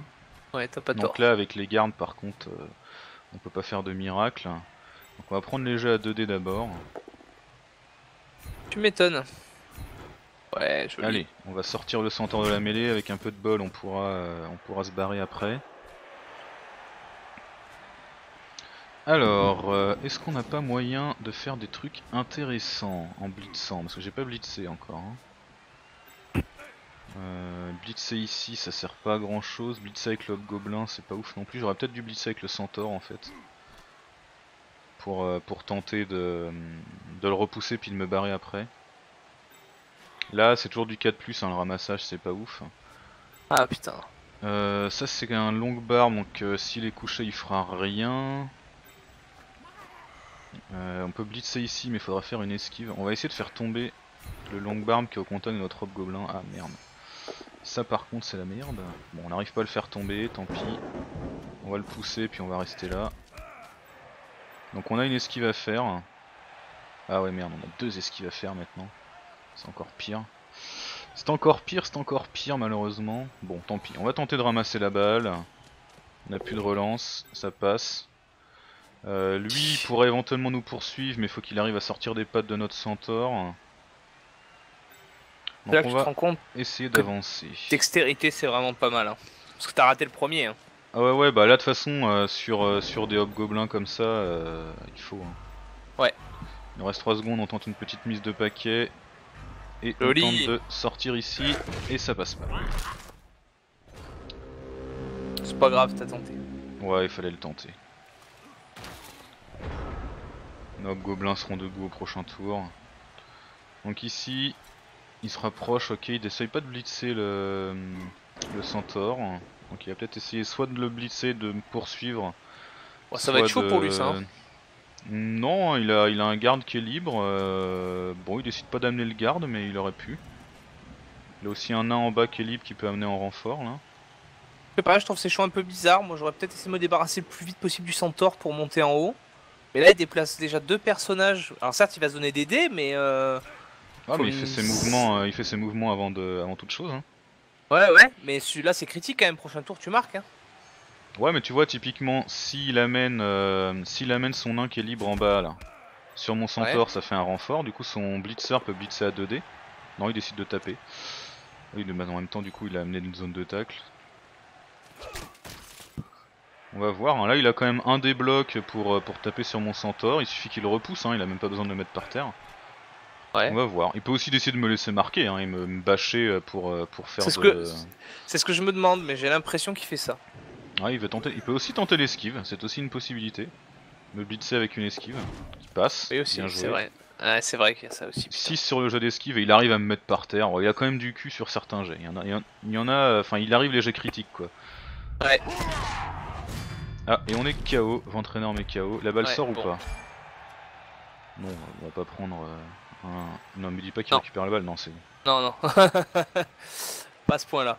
Ouais, t'as pas tort. Donc là avec les gardes par contre euh, on peut pas faire de miracle. Donc on va prendre les jets à deux dés d'abord. Tu m'étonnes. Ouais, joli. Allez, on va sortir le centaure de la mêlée, avec un peu de bol on pourra, euh, on pourra se barrer après. Alors, euh, est-ce qu'on n'a pas moyen de faire des trucs intéressants en blitzant? Parce que j'ai pas blitzé encore. Hein. Euh, blitzer ici ça sert pas à grand chose, blitzer avec le gobelin c'est pas ouf non plus, j'aurais peut-être dû blitzer avec le centaure en fait. Pour, euh, pour tenter de, de le repousser puis de me barrer après. Là c'est toujours du quatre plus, hein, le ramassage c'est pas ouf. Ah putain. Euh, ça c'est un long bar donc euh, s'il est couché il fera rien. Euh, on peut blitzer ici mais il faudra faire une esquive. On va essayer de faire tomber le long bar qui est au contact de notre robe gobelin. Ah merde. Ça par contre c'est la merde. Bon on n'arrive pas à le faire tomber, tant pis. On va le pousser puis on va rester là. Donc on a une esquive à faire. Ah ouais merde on a deux esquives à faire maintenant. C'est encore pire. C'est encore pire, c'est encore pire malheureusement. Bon tant pis, on va tenter de ramasser la balle. On n'a plus de relance, ça passe. Euh, lui il pourrait éventuellement nous poursuivre mais il faut qu'il arrive à sortir des pattes de notre centaure. Donc là on que va tu te rends compte essayer d'avancer. Dextérité c'est vraiment pas mal. Hein. Parce que t'as raté le premier. Hein. Ah ouais ouais bah là de toute façon euh, sur, euh, sur des hobgoblins comme ça euh, il faut. Hein. Ouais. Il nous reste trois secondes, on tente une petite mise de paquet. Et on tente de sortir ici et ça passe pas. C'est pas grave, t'as tenté. Ouais, il fallait le tenter. Nos gobelins seront debout au prochain tour. Donc ici, il se rapproche, ok, il n'essaye pas de blitzer le, le centaure. Donc il va peut-être essayer soit de le blitzer, de me poursuivre. Oh, ça va être chaud de... pour lui ça. Hein. Non, il a, il a un garde qui est libre, euh, bon il décide pas d'amener le garde mais il aurait pu. Il a aussi un nain en bas qui est libre qui peut amener en renfort là. C'est pareil, je trouve ces choix un peu bizarres, moi j'aurais peut-être essayé de me débarrasser le plus vite possible du centaure pour monter en haut. Mais là il déplace déjà deux personnages, alors certes il va se donner des dés mais... Euh, ah mais il fait, ses mouvements, euh, il fait ses mouvements avant, de, avant toute chose. Hein. Ouais ouais, mais celui-là c'est critique quand même, prochain tour tu marques hein. Ouais mais tu vois typiquement s'il amène euh, s'il amène son nain qui est libre en bas là sur mon centaure ouais. Ça fait un renfort, du coup son blitzer peut blitzer à deux dés. Non il décide de taper. Oui mais en même temps du coup il a amené une zone de tacle. On va voir, hein. Là il a quand même un des blocs pour, euh, pour taper sur mon centaure, il suffit qu'il le repousse, hein. Il a même pas besoin de le mettre par terre. Ouais. On va voir. Il peut aussi décider de me laisser marquer hein, et me, me bâcher pour, pour faire. C'est ce, de... ce que je me demande mais j'ai l'impression qu'il fait ça. Ah, il veut tenter. Il peut aussi tenter l'esquive, c'est aussi une possibilité. Me blitzer avec une esquive qui passe. Oui, aussi, c'est vrai. Ah, c'est vrai qu'il y a ça aussi. Putain. six sur le jeu d'esquive et il arrive à me mettre par terre. Il a quand même du cul sur certains jets. Il y en a. Il y en a enfin, il arrive les jets critiques quoi. Ouais. Ah, et on est K O. Ventre énorme est K O. La balle ouais, sort bon. Ou pas? Non, on va pas prendre. Euh, un... Non, me dis pas qu'il récupère la balle. Non, c'est bon. Non, non. Pas à ce point là.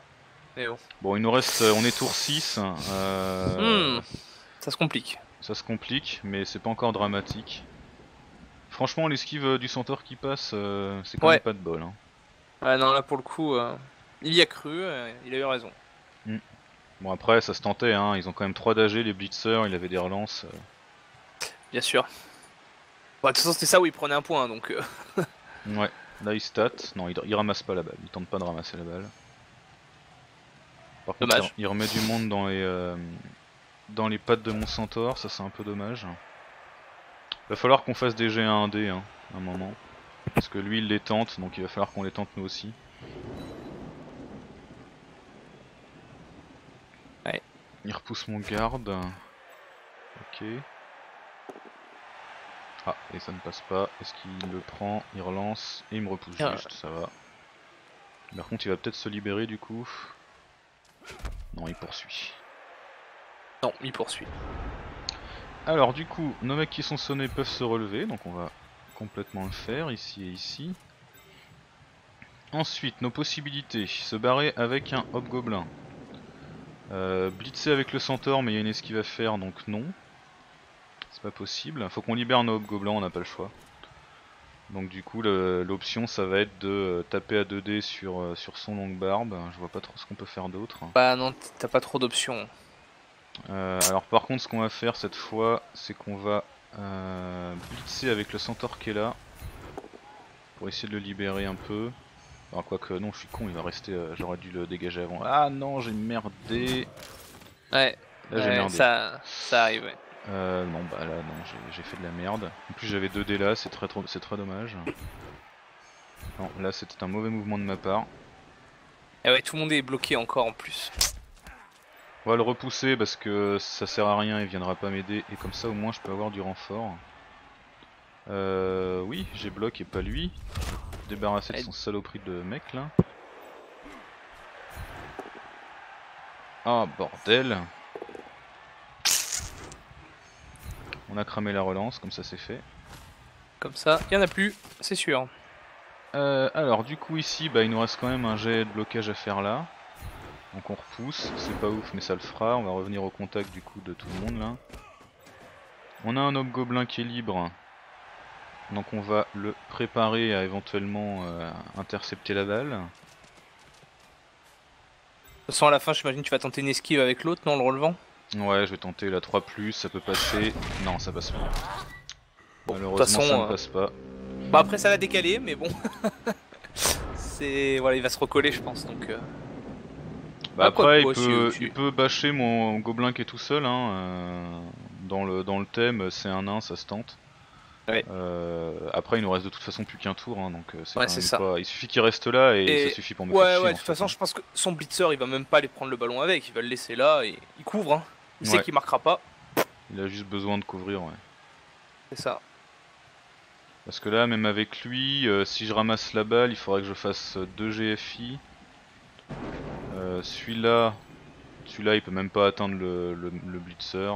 Bon. bon il nous reste, euh, on est tour six, euh, mmh, ça se complique. Ça se complique mais c'est pas encore dramatique. Franchement l'esquive euh, du centaure qui passe, euh, c'est quand ouais. même pas de bol. Hein. Ah non là pour le coup, euh, il y a cru, euh, il a eu raison. Mmh. Bon après ça se tentait, hein. Ils ont quand même trois d'A G les blitzers, il avait des relances. Euh... Bien sûr. Bon, de toute façon c'était ça où il prenait un point donc... Euh... ouais, là il stat, non il, il ramasse pas la balle, il tente pas de ramasser la balle. Par contre, dommage. Il remet du monde dans les, euh, dans les pattes de mon centaure, ça c'est un peu dommage. Il va falloir qu'on fasse des jets à un dé hein, à un moment. Parce que lui il les tente, donc il va falloir qu'on les tente nous aussi. Ouais. Il repousse mon garde. Ok. Ah, et ça ne passe pas. Est-ce qu'il le prend? Il relance et il me repousse ah. juste, ça va. Par contre, il va peut-être se libérer du coup. Non, il poursuit. Non, il poursuit. Alors, du coup, nos mecs qui sont sonnés peuvent se relever, donc on va complètement le faire ici et ici. Ensuite, nos possibilités, se barrer avec un hobgoblin. Euh, blitzer avec le centaure, mais il y a une esquive à faire, donc non. C'est pas possible. Faut qu'on libère nos hobgoblins, on n'a pas le choix. Donc du coup l'option ça va être de taper à deux dés sur, sur son longue barbe. Je vois pas trop ce qu'on peut faire d'autre. Bah non, t'as pas trop d'options. Euh, alors par contre ce qu'on va faire cette fois c'est qu'on va euh, blitzer avec le centaure qui est là. Pour essayer de le libérer un peu. Alors quoique non je suis con, il va rester, euh, j'aurais dû le dégager avant. Ah non j'ai merdé. Ouais, là, ouais merdé. Ça, ça arrive ouais. Euh, non bah là non j'ai fait de la merde. En plus j'avais deux dés là, c'est très, trop, c'est très dommage. Non là c'était un mauvais mouvement de ma part. Ah ouais tout le monde est bloqué encore en plus. On va le repousser parce que ça sert à rien, il viendra pas m'aider et comme ça au moins je peux avoir du renfort. Euh oui j'ai bloqué et pas lui. Débarrassé de son saloperie de mec là. Ah bordel. On a cramé la relance, comme ça c'est fait. Comme ça, il n'y en a plus, c'est sûr. Euh, alors du coup ici, bah, il nous reste quand même un jet de blocage à faire là. Donc on repousse, c'est pas ouf mais ça le fera. On va revenir au contact du coup de tout le monde là. On a un hobgoblin qui est libre. Donc on va le préparer à éventuellement euh, intercepter la balle. De toute façon à la fin j'imagine que tu vas tenter une esquive avec l'autre, non, le relevant ? Ouais, je vais tenter la trois plus, ça peut passer. Non, ça passe pas. Bon, malheureusement, façon, ça ne euh... passe pas. Bah, après, ça va décaler, mais bon. C'est. Voilà, il va se recoller, je pense. Donc. Euh... Bah, après, il, peut, il peut bâcher mon gobelin qui est tout seul. Hein, euh, dans, le, dans le thème, c'est un nain, ça se tente. Ouais. Euh, après, il nous reste de toute façon plus qu'un tour. Hein, donc, c'est ouais, ça. Pas... Il suffit qu'il reste là et, et ça suffit pour me faire chier. Ouais, ouais, de toute façon, je pense que son blitzer, il va même pas aller prendre le ballon avec. Il va le laisser là et il couvre. Hein. Il ouais. sait qu'il marquera pas. Il a juste besoin de couvrir, ouais. C'est ça. Parce que là, même avec lui, euh, si je ramasse la balle, il faudrait que je fasse deux G F I. Euh, celui-là, celui-là, il peut même pas atteindre le, le, le blitzer.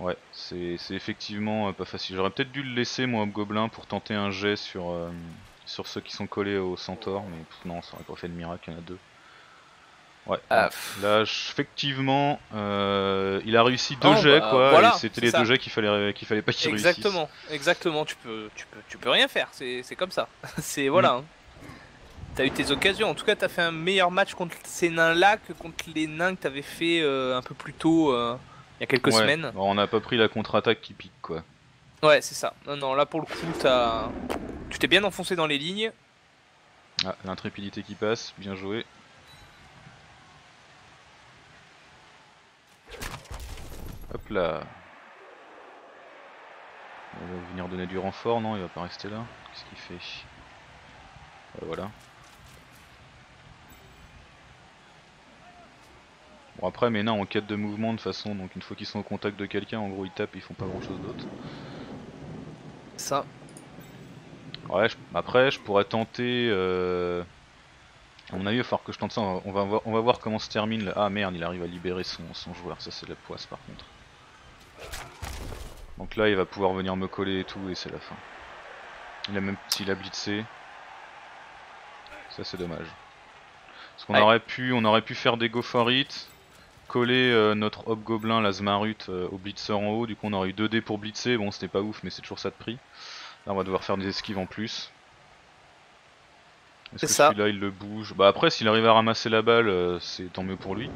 Ouais, c'est effectivement pas facile. J'aurais peut-être dû le laisser, mon hobgoblin, pour tenter un jet sur, euh, sur ceux qui sont collés au centaure. Mais pff, non, ça aurait pas fait de miracle, il y en a deux. Ouais, ah, là effectivement euh, il a réussi deux non, jets bah, quoi, voilà, c'était les ça. deux jets qu'il fallait qu'il fallait pas qu'il réussisse. Exactement, exactement, tu peux, tu peux, tu peux rien faire, c'est comme ça. C'est voilà. Mm. Hein. T'as eu tes occasions, en tout cas t'as fait un meilleur match contre ces nains là que contre les nains que t'avais fait euh, un peu plus tôt euh, il y a quelques ouais. semaines. Bon, on n'a pas pris la contre-attaque qui pique quoi. Ouais c'est ça, non non là pour le coup t'as tu t'es bien enfoncé dans les lignes. Ah, l'intrépidité qui passe, bien joué. Hop là. Il va venir donner du renfort, non? Il va pas rester là. Qu'est-ce qu'il fait? Ben voilà. Bon après mes nains ont quête de mouvement de façon, donc une fois qu'ils sont au contact de quelqu'un, en gros ils tapent et ils font pas grand chose d'autre. Ça. Ouais, je... après je pourrais tenter... Euh... À mon avis il va falloir que je tente ça, on va, on va voir comment se termine là. Ah merde, il arrive à libérer son, son joueur, ça c'est de la poisse par contre. Donc là il va pouvoir venir me coller et tout et c'est la fin. Il a même s'il a blitzé. Ça c'est dommage. Parce qu'on aurait pu on aurait pu faire des go for it, coller euh, notre hobgoblin, la Zmarut, euh, au blitzer en haut, du coup on aurait eu deux dés pour blitzer, bon c'était pas ouf mais c'est toujours ça de prix. Là on va devoir faire des esquives en plus. Est-ce que celui-là il le bouge? Bah après s'il arrive à ramasser la balle euh, c'est tant mieux pour lui.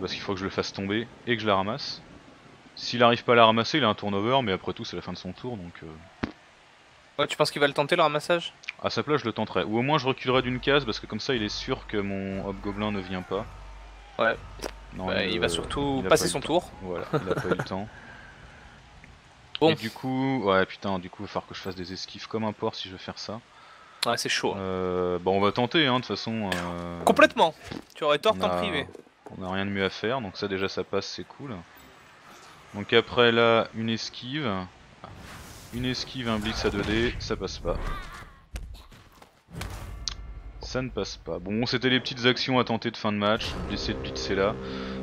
Parce qu'il faut que je le fasse tomber et que je la ramasse. S'il arrive pas à la ramasser il a un turnover mais après tout c'est la fin de son tour donc... Euh... Ouais tu penses qu'il va le tenter le ramassage? À sa place je le tenterai. Ou au moins je reculerai d'une case parce que comme ça il est sûr que mon hobgoblin ne vient pas. Ouais. Non, bah, il, il va surtout il passer son tour. Voilà, il a pas eu le temps. Bon. Et du coup, ouais putain du coup il va falloir que je fasse des esquives comme un porc si je veux faire ça. Ouais c'est chaud. Euh, bon on va tenter hein de toute façon. Euh... Complètement. Tu aurais tort t'en priver. On a rien de mieux à faire donc ça déjà ça passe c'est cool. Donc après là une esquive. Une esquive, un blitz à deux dés, ça passe pas. Ça ne passe pas. Bon, c'était les petites actions à tenter de fin de match, d'essayer de blitzer là.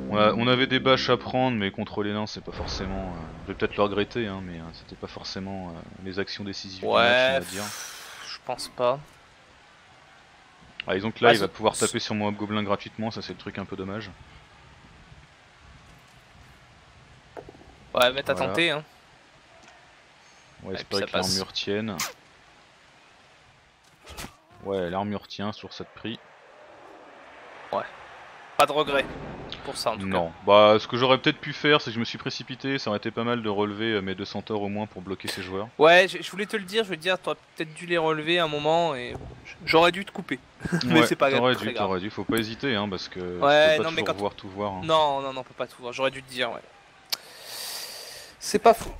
On, a, on avait des bâches à prendre, mais contre les nains, c'est pas forcément... Euh, je vais peut-être le regretter, hein, mais euh, c'était pas forcément euh, les actions décisives ouais, du match, on va dire. Je pense pas. Ah, donc là, ah, il va pouvoir taper sur mon hobgoblin gratuitement, ça c'est le truc un peu dommage. Ouais, mais t'as voilà. tenté, hein. On va espérer que l'armure tienne. Ouais, l'armure tient sur cette prix. Ouais. Pas de regret pour ça en tout non. cas. Non. Bah, ce que j'aurais peut-être pu faire, c'est que je me suis précipité. Ça aurait été pas mal de relever mes deux centaures au moins pour bloquer ces joueurs. Ouais, je, je voulais te le dire. Je veux dire, t'aurais peut-être dû les relever un moment et j'aurais dû te couper. mais ouais, c'est pas grave. Dû, grave. Dû. Faut pas hésiter, hein, parce que ouais, tu peux pas non, mais quand voir tout voir. Hein. Non, non, non, on peut pas tout voir. J'aurais dû te dire, ouais. C'est pas fou.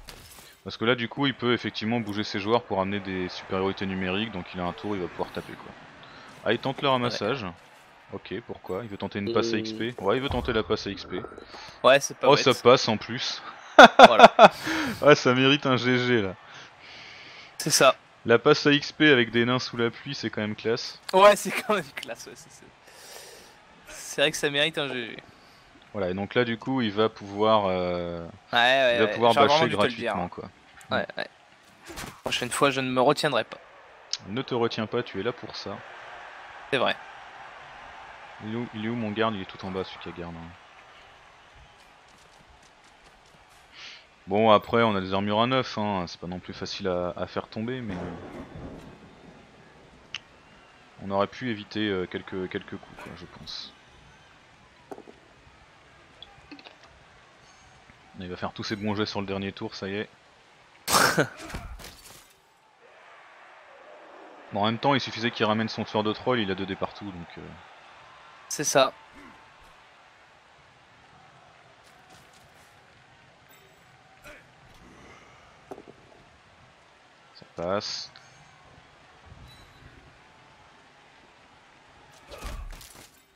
Parce que là du coup il peut effectivement bouger ses joueurs pour amener des supériorités numériques, donc il a un tour, il va pouvoir taper quoi. Ah, il tente le ramassage. Ouais. Ok, pourquoi? Il veut tenter une passe à X P. Ouais, il veut tenter la passe à X P. Ouais, c'est pas Oh, bête. Ça passe en plus. Voilà. Ouais, ça mérite un G G là. C'est ça. La passe à X P avec des nains sous la pluie, c'est quand même classe. Ouais, c'est quand même classe. Ouais, c'est vrai que ça mérite un G G. Voilà, et donc là du coup il va pouvoir, euh, ouais, ouais, il va ouais, pouvoir bâcher gratuitement quoi. Ouais, ouais. Prochaine fois je ne me retiendrai pas. Ne te retiens pas, tu es là pour ça. C'est vrai. Il est, où, il est où mon garde? Il est tout en bas celui qui a garde. Hein. Bon après on a des armures à neuf, hein. C'est pas non plus facile à, à faire tomber mais... On aurait pu éviter euh, quelques, quelques coups quoi, je pense. Il va faire tous ses bons jets sur le dernier tour, ça y est. Bon, en même temps, il suffisait qu'il ramène son tueur de troll, il a deux dés partout donc. Euh... C'est ça. Ça passe.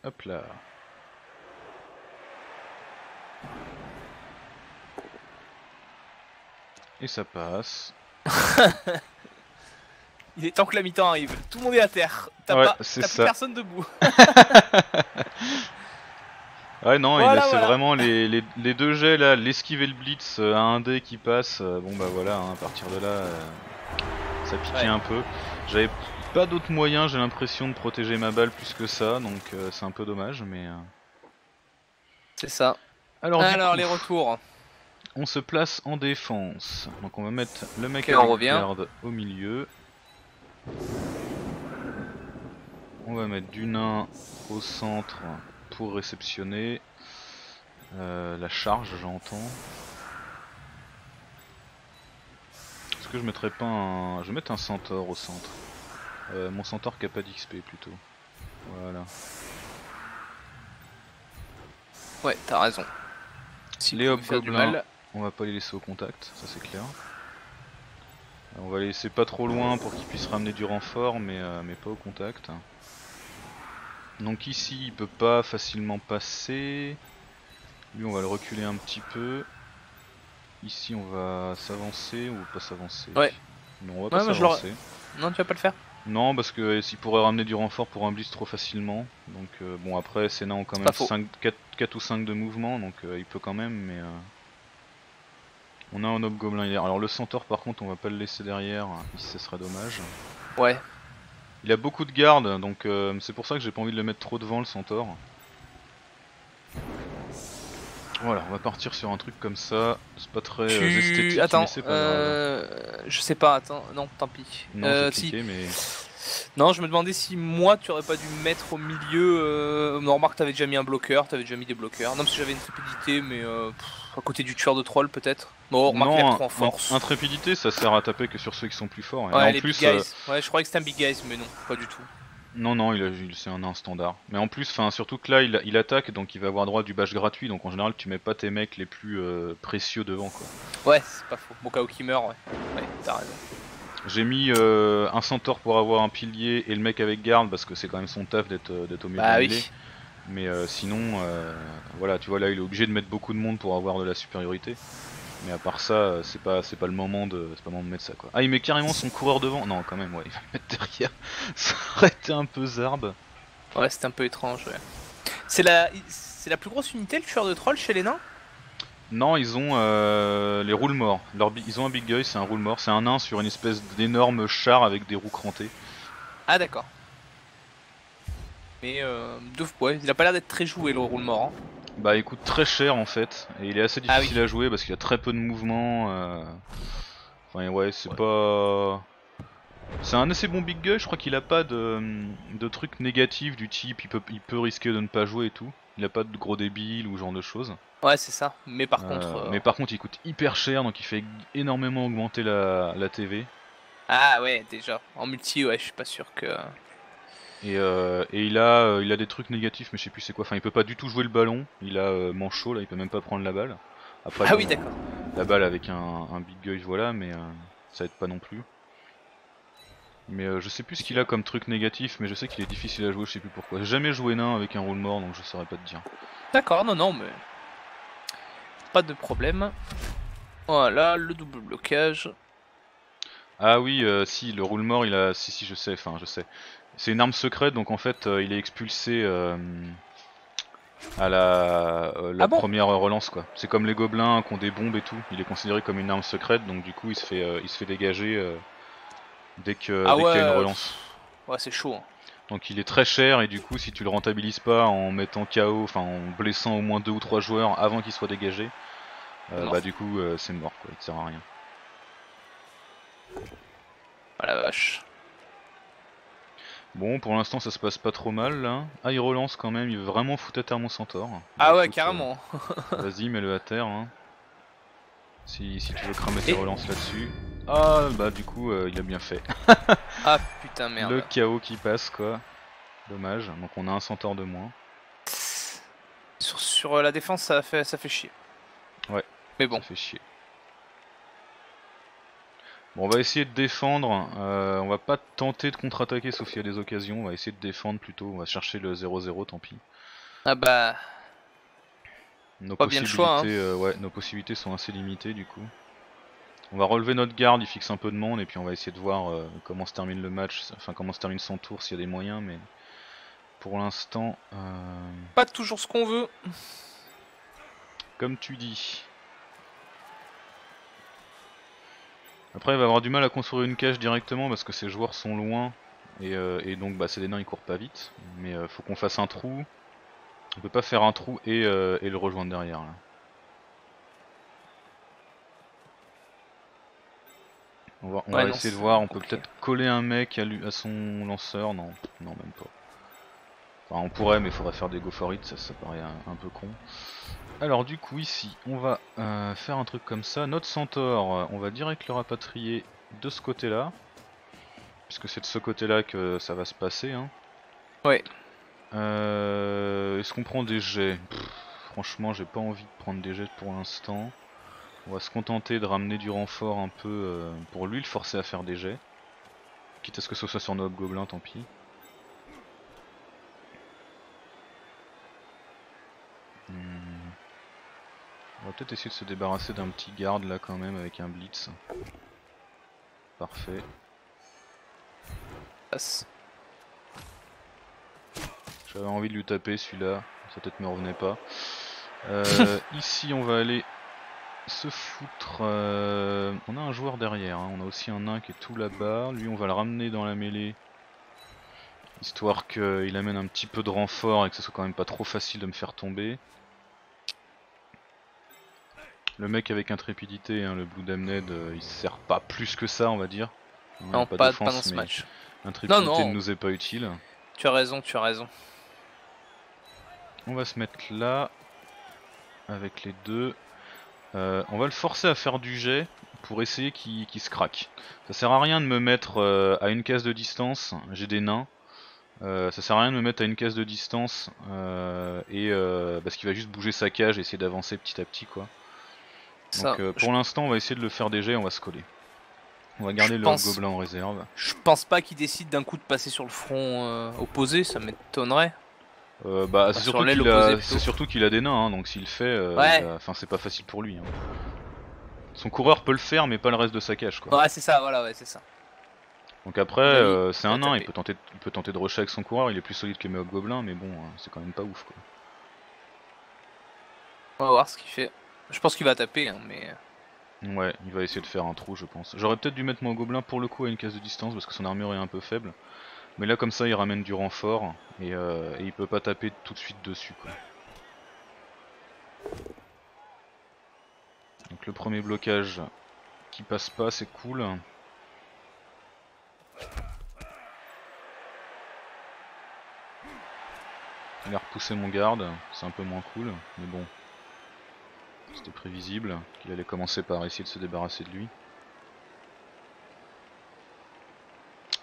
Hop là. Et ça passe. Il est temps que la mi-temps arrive. Tout le monde est à terre. T'as ouais, pas t'as plus personne debout. Ouais, non, voilà, il laisse voilà. vraiment les, les, les deux jets là. L'esquive et le blitz euh, à un dé qui passe. Euh, bon, bah voilà, hein, à partir de là, euh, ça piquait ouais. un peu. J'avais pas d'autre moyen, j'ai l'impression, de protéger ma balle plus que ça. Donc euh, c'est un peu dommage, mais. Euh... C'est ça. Alors, Alors coup, les retours. On se place en défense, donc on va mettre le mec à garde au milieu. On va mettre du nain au centre pour réceptionner euh, la charge, j'entends. Est-ce que je mettrais pas un... Je vais mettre un centaure au centre. Euh, mon centaure qui a pas d'X P plutôt. Voilà. Ouais, t'as raison. Si les hobgoblins... On va pas les laisser au contact, ça c'est clair. Alors on va les laisser pas trop loin pour qu'ils puissent ramener du renfort, mais, euh, mais pas au contact. Donc ici il peut pas facilement passer. Lui on va le reculer un petit peu. Ici on va s'avancer ou pas s'avancer. Ouais. Non, on va pas s'avancer. Ouais, non, tu vas pas le faire. Non, parce que s'il pourrait ramener du renfort pour un blitz trop facilement. Donc euh, bon, après ces nains ont quand même cinq, quatre, quatre ou cinq de mouvement, donc euh, il peut quand même, mais... Euh... On a un hobgoblin hier. Alors le centaure par contre on va pas le laisser derrière, ce serait dommage. Ouais. Il a beaucoup de gardes donc euh, c'est pour ça que j'ai pas envie de le mettre trop devant le centaure. Voilà, on va partir sur un truc comme ça, c'est pas très tu... euh, esthétique. Attends, mais pas euh... je sais pas, attends, non tant pis. Non, euh, cliqué, si... mais... non je me demandais si moi tu aurais pas dû me mettre au milieu, euh... non remarque t'avais déjà mis un bloqueur, t'avais déjà mis des bloqueurs, non parce que j'avais une trépidité mais euh... Pff, à côté du tueur de troll peut-être. Non, remarque, non, en force. Intrépidité, ça sert à taper que sur ceux qui sont plus forts. Et ouais, en les plus, big guys. Euh... ouais, je croyais que c'était un big guys, mais non, pas du tout. Non, non, il, il c'est un, un standard. Mais en plus, enfin, surtout que là, il, il attaque, donc il va avoir droit à du bash gratuit. Donc en général, tu mets pas tes mecs les plus euh, précieux devant, quoi. Ouais, c'est pas faux. Bon, cas où qui meurt, ouais. Ouais, t'as raison. J'ai mis euh, un centaure pour avoir un pilier et le mec avec garde parce que c'est quand même son taf d'être d'être au milieu. Ah oui. Mais euh, sinon, euh, voilà, tu vois là, il est obligé de mettre beaucoup de monde pour avoir de la supériorité. Mais à part ça, c'est pas c'est pas le moment de c'est pas le moment de mettre ça quoi. Ah, il met carrément son coureur devant. Non, quand même, ouais, il va le mettre derrière. Ça aurait été un peu zarbe. Ouais, c'était un peu étrange. Ouais. C'est la c'est la plus grosse unité, le tueur de troll chez les nains. Non, ils ont euh, les roules morts. Leur, ils ont un big guy, c'est un roule mort. C'est un nain sur une espèce d'énorme char avec des roues crantées. Ah d'accord. Mais euh, deux fois, il a pas l'air d'être très joué le roule mort. Hein. Bah il coûte très cher en fait, et il est assez difficile ah oui. à jouer parce qu'il a très peu de mouvement. Euh... Enfin ouais, c'est ouais. pas... C'est un assez bon big guy, je crois qu'il a pas de, de trucs négatifs du type il peut, il peut risquer de ne pas jouer et tout. Il a pas de gros débile ou genre de choses. Ouais c'est ça, mais par euh, contre... Euh... Mais par contre il coûte hyper cher, donc il fait énormément augmenter la, la T V. Ah ouais déjà, en multi ouais je suis pas sûr que... Et, euh, et il a euh, il a des trucs négatifs mais je sais plus c'est quoi, enfin il peut pas du tout jouer le ballon, il a euh, manchot là, il peut même pas prendre la balle. Après, ah bon, oui d'accord. La balle avec un, un big guy voilà, mais euh, ça aide pas non plus. Mais euh, je sais plus ce qu'il a comme truc négatif, mais je sais qu'il est difficile à jouer, je sais plus pourquoi. J'ai jamais joué nain avec un roule mort donc je saurais pas te dire. D'accord, non non mais... Pas de problème. Voilà, le double blocage. Ah oui, euh, si, le roule mort il a... Si si je sais, enfin je sais. C'est une arme secrète, donc en fait euh, il est expulsé euh, à la, euh, la ah bon première relance quoi. C'est comme les gobelins qui ont des bombes et tout, il est considéré comme une arme secrète, donc du coup il se fait, euh, il se fait dégager euh, dès que, ah dès ouais, qu'il y a une relance. Ouais c'est chaud. Hein. Donc il est très cher et du coup si tu le rentabilises pas en mettant K O, enfin en blessant au moins deux ou trois joueurs avant qu'il soit dégagé, euh, bah du coup euh, c'est mort quoi, il te sert à rien. Ah la vache. Bon, pour l'instant ça se passe pas trop mal là. Ah, il relance quand même, il veut vraiment foutre à terre mon centaure. Ah ouais, carrément. euh... Vas-y, mets-le à terre. Hein. Si, si tu veux cramer tes Et... relances là-dessus. Ah, bah du coup, euh, il a bien fait. Ah putain, merde. Le chaos qui passe quoi. Dommage, donc on a un centaure de moins. Sur, sur euh, la défense, ça fait, ça fait chier. Ouais, mais bon. Ça fait chier. Bon, on va essayer de défendre, euh, on va pas tenter de contre-attaquer sauf s'il y a des occasions, on va essayer de défendre plutôt, on va chercher le zéro zéro, tant pis. Ah bah... Nos pas bien le choix hein. euh, ouais, nos possibilités sont assez limitées du coup. On va relever notre garde, il fixe un peu de monde et puis on va essayer de voir euh, comment se termine le match, enfin comment se termine son tour s'il y a des moyens, mais pour l'instant... Euh... Pas toujours ce qu'on veut. Comme tu dis. Après il va avoir du mal à construire une cage directement parce que ses joueurs sont loin et, euh, et donc bah, c'est des nains, ils courent pas vite, mais euh, faut qu'on fasse un trou, on peut pas faire un trou et, euh, et le rejoindre derrière là. On va, on ouais, va non, essayer de voir, on compliqué. peut peut-être coller un mec à, lui, à son lanceur, non, non même pas. Enfin on pourrait mais il faudrait faire des go for it, ça, ça paraît un, un peu con. Alors du coup ici on va euh, faire un truc comme ça, notre centaure euh, on va direct le rapatrier de ce côté là, puisque c'est de ce côté là que ça va se passer hein. Ouais. Euh, Est-ce qu'on prend des jets? Pff, franchement j'ai pas envie de prendre des jets pour l'instant, on va se contenter de ramener du renfort un peu euh, pour lui le forcer à faire des jets, quitte à ce que ce soit sur nos hobgoblins, tant pis. On va peut-être essayer de se débarrasser d'un petit garde là quand même avec un blitz. Parfait. Passe. J'avais envie de lui taper celui-là, ça peut-être me revenait pas. Euh, ici on va aller se foutre... Euh... On a un joueur derrière, hein. On a aussi un nain qui est tout là-bas. Lui on va le ramener dans la mêlée, histoire qu'il amène un petit peu de renfort et que ce soit quand même pas trop facile de me faire tomber. Le mec avec intrépidité, hein, le Bloodamned, euh, il sert pas plus que ça, on va dire. Hein, non, pas, pas, défense, pas dans ce match. Intrépidité non, non. ne nous est pas utile. Tu as raison, tu as raison. On va se mettre là, avec les deux. Euh, on va le forcer à faire du jet pour essayer qu'il qu'il se craque. Ça sert à rien de me mettre euh, à une case de distance, j'ai des nains. Euh, ça sert à rien de me mettre à une case de distance, euh, et euh, parce qu'il va juste bouger sa cage et essayer d'avancer petit à petit, quoi. Donc euh, pour je... l'instant on va essayer de le faire déger, on va se coller. On va garder je le pense... gobelin en réserve. Je pense pas qu'il décide d'un coup de passer sur le front euh, opposé, ça m'étonnerait. Euh, bah enfin, c'est surtout qu'il a... Qu a des nains, hein, donc s'il le fait, euh, ouais. bah, c'est pas facile pour lui. Hein. Son coureur peut le faire, mais pas le reste de sa cage, quoi. Ouais, c'est ça, voilà, ouais, c'est ça. Donc après, euh, c'est un nain, il peut tenter, il peut tenter de rusher avec son coureur, il est plus solide que mes hobgoblins, mais bon, c'est quand même pas ouf, quoi. On va voir ce qu'il fait. Je pense qu'il va taper, hein, mais... Ouais, il va essayer de faire un trou, je pense. J'aurais peut-être dû mettre mon gobelin pour le coup à une case de distance, parce que son armure est un peu faible. Mais là, comme ça, il ramène du renfort, et, euh, et il peut pas taper tout de suite dessus, quoi. Donc le premier blocage qui passe pas, c'est cool. Il a repoussé mon garde, c'est un peu moins cool, mais bon... C'était prévisible qu'il allait commencer par essayer de se débarrasser de lui.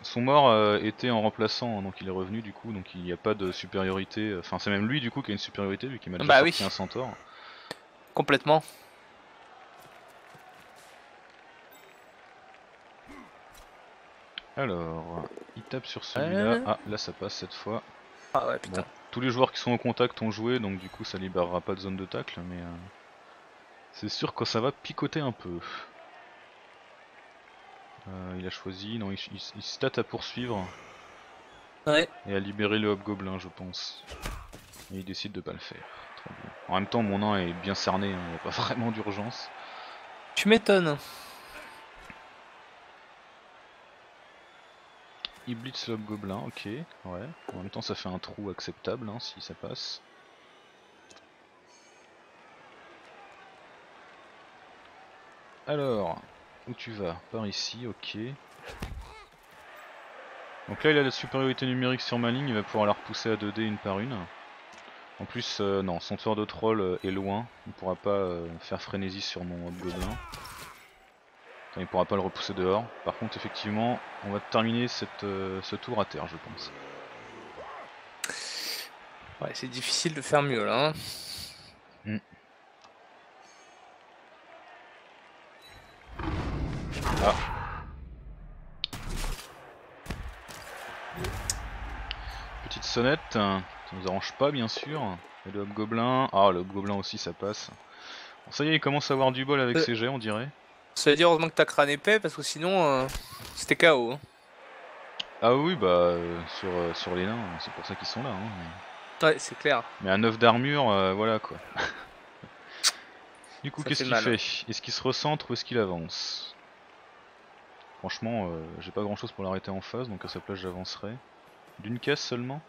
Son mort euh, était en remplaçant, hein, donc il est revenu du coup, donc il n'y a pas de supériorité. Enfin, c'est même lui du coup qui a une supériorité vu qu'il m'a déjà bah sorti oui. un centaure. Complètement. Alors, il tape sur celui-là. Euh... Ah, là ça passe cette fois. Ah ouais, putain. Bon, tous les joueurs qui sont en contact ont joué, donc du coup ça libérera pas de zone de tacle, mais. Euh... C'est sûr que ça va picoter un peu. Euh, il a choisi, non, il, il, il se tâte à poursuivre. Ouais. Et à libérer le hobgoblin, je pense. Et il décide de pas le faire. Très bien. En même temps, mon nain est bien cerné, hein, il n'y a pas vraiment d'urgence. Tu m'étonnes. Il blitz le hobgoblin, ok, ouais. En même temps, ça fait un trou acceptable, hein, si ça passe. Alors, où tu vas? Par ici, ok. Donc là il a la supériorité numérique sur ma ligne, il va pouvoir la repousser à deux dés une par une. En plus, euh, non, son tueur de troll euh, est loin, il ne pourra pas euh, faire frénésie sur mon hobgoblin. Enfin, il ne pourra pas le repousser dehors. Par contre, effectivement, on va terminer cette, euh, ce tour à terre, je pense. Ouais, c'est difficile de faire mieux là. Hein. Mm. Ah. Petite sonnette, ça nous arrange pas bien sûr. Et le hobgoblin, ah le hobgoblin aussi ça passe. Bon, ça y est, il commence à avoir du bol avec euh... ses jets, on dirait. Ça veut dire heureusement que t'as crâne épais parce que sinon euh, c'était K O. Hein. Ah oui, bah euh, sur, euh, sur les nains, c'est pour ça qu'ils sont là. Hein, mais... Ouais, c'est clair. Mais à neuf d'armure, euh, voilà quoi. Du coup, qu'est-ce qu'il fait? Est-ce qu'il se recentre ou est-ce qu'il avance? Franchement, euh, j'ai pas grand chose pour l'arrêter en face, donc à sa place j'avancerai. D'une case seulement.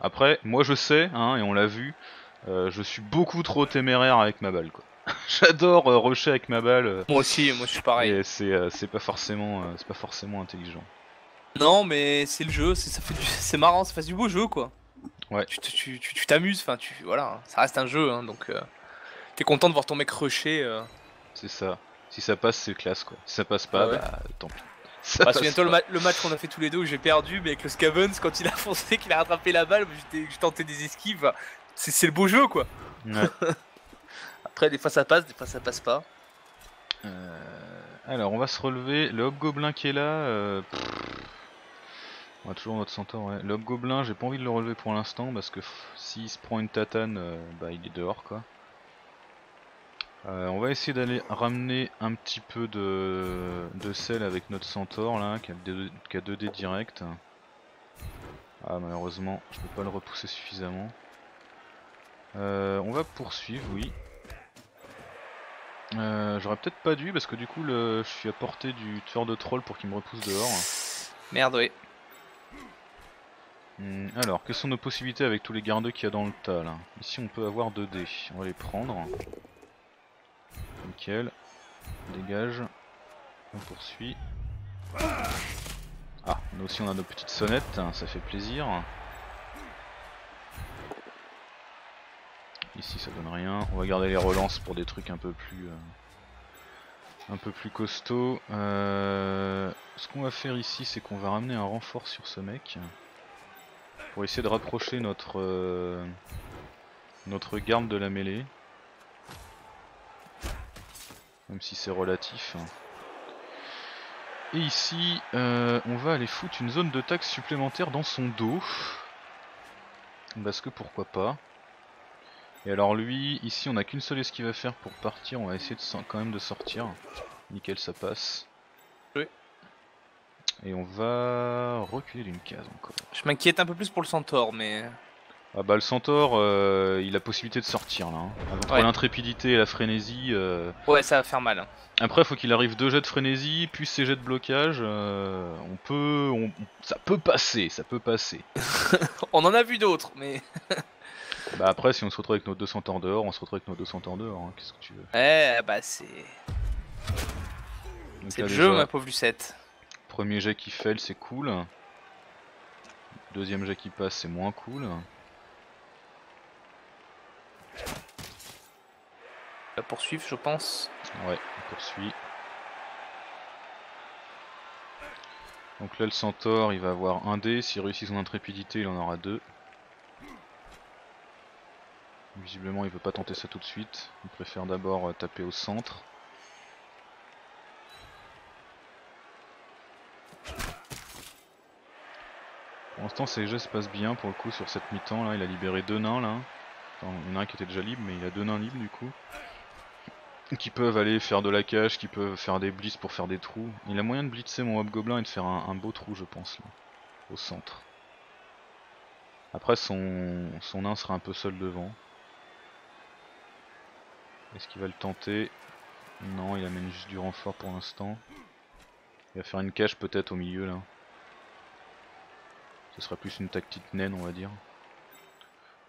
Après, moi je sais, hein, et on l'a vu, euh, je suis beaucoup trop téméraire avec ma balle, quoi. J'adore euh, rusher avec ma balle. Euh, moi aussi, moi je suis pareil. C'est euh, pas, forcément, euh, pas forcément intelligent. Non, mais c'est le jeu, c'est marrant, ça fait du beau jeu, quoi. Ouais. Tu t'amuses, enfin, tu, tu, tu, voilà, ça reste un jeu, hein, donc euh, t'es content de voir ton mec rusher. Euh... C'est ça. Si ça passe, c'est classe quoi. Si ça passe pas, ah ouais. bah tant pis. Bah, Souviens-toi le, ma le match qu'on a fait tous les deux où j'ai perdu, mais avec le Scavens, quand il a foncé, qu'il a rattrapé la balle, j'ai tenté des esquives. C'est le beau jeu quoi. Ouais. Après, des fois ça passe, des fois ça passe pas. Euh, alors, on va se relever. Le hobgoblin qui est là. Euh, pff, on a toujours notre centaure. Ouais. Le hobgoblin, j'ai pas envie de le relever pour l'instant parce que s'il se prend une tatane, euh, bah il est dehors quoi. Euh, on va essayer d'aller ramener un petit peu de, de sel avec notre centaure là, qui a deux dés direct. Ah malheureusement, je peux pas le repousser suffisamment. Euh, on va poursuivre, oui. Euh, J'aurais peut-être pas dû parce que du coup le, je suis à portée du tueur de troll pour qu'il me repousse dehors. Merde oui. Hum, alors, quelles sont nos possibilités avec tous les gardes qu'il y a dans le tas là? Ici on peut avoir deux dés, on va les prendre. Nickel, dégage, on poursuit. Ah, nous aussi on a nos petites sonnettes, hein, ça fait plaisir. Ici ça donne rien, on va garder les relances pour des trucs un peu plus euh, un peu plus costauds. Euh, ce qu'on va faire ici c'est qu'on va ramener un renfort sur ce mec pour essayer de rapprocher notre euh, notre garde de la mêlée. Même si c'est relatif. Et ici, euh, on va aller foutre une zone de taxe supplémentaire dans son dos. Parce que pourquoi pas. Et alors lui, ici on a qu'une seule esquive à faire pour partir, on va essayer de, quand même de sortir. Nickel, ça passe. Oui. Et on va reculer d'une case encore. Je m'inquiète un peu plus pour le centaure, mais... Ah bah le centaure, euh, il a possibilité de sortir là. Hein. Entre ouais. l'intrépidité et la frénésie... Euh... Ouais, ça va faire mal. Hein. Après, faut qu'il arrive deux jets de frénésie, puis ses jets de blocage. Euh, on peut... On... Ça peut passer, ça peut passer. On en a vu d'autres, mais... Bah après, si on se retrouve avec nos deux centaures dehors, on se retrouve avec nos deux centaures dehors, hein. Qu'est-ce que tu veux. Eh bah c'est... C'est le jeu, ma pauvre Lucette. Premier jet qui fail, c'est cool. Deuxième jet qui passe, c'est moins cool. On va poursuivre, je pense. Ouais, on poursuit. Donc là, le centaure, il va avoir un dé. S'il réussit son intrépidité, il en aura deux. Visiblement, il veut pas tenter ça tout de suite. Il préfère d'abord taper au centre. Pour l'instant, ces jets se passent bien pour le coup sur cette mi-temps. Là, il a libéré deux nains. Là, enfin, il y en a un qui était déjà libre, mais il a deux nains libres du coup. Qui peuvent aller faire de la cage, qui peuvent faire des blitz pour faire des trous. Il a moyen de blitzer mon hobgoblin et de faire un, un beau trou, je pense, là, au centre. Après, son, son nain sera un peu seul devant. Est-ce qu'il va le tenter? Non, il amène juste du renfort pour l'instant. Il va faire une cage peut-être au milieu là. Ce sera plus une tactique naine, on va dire.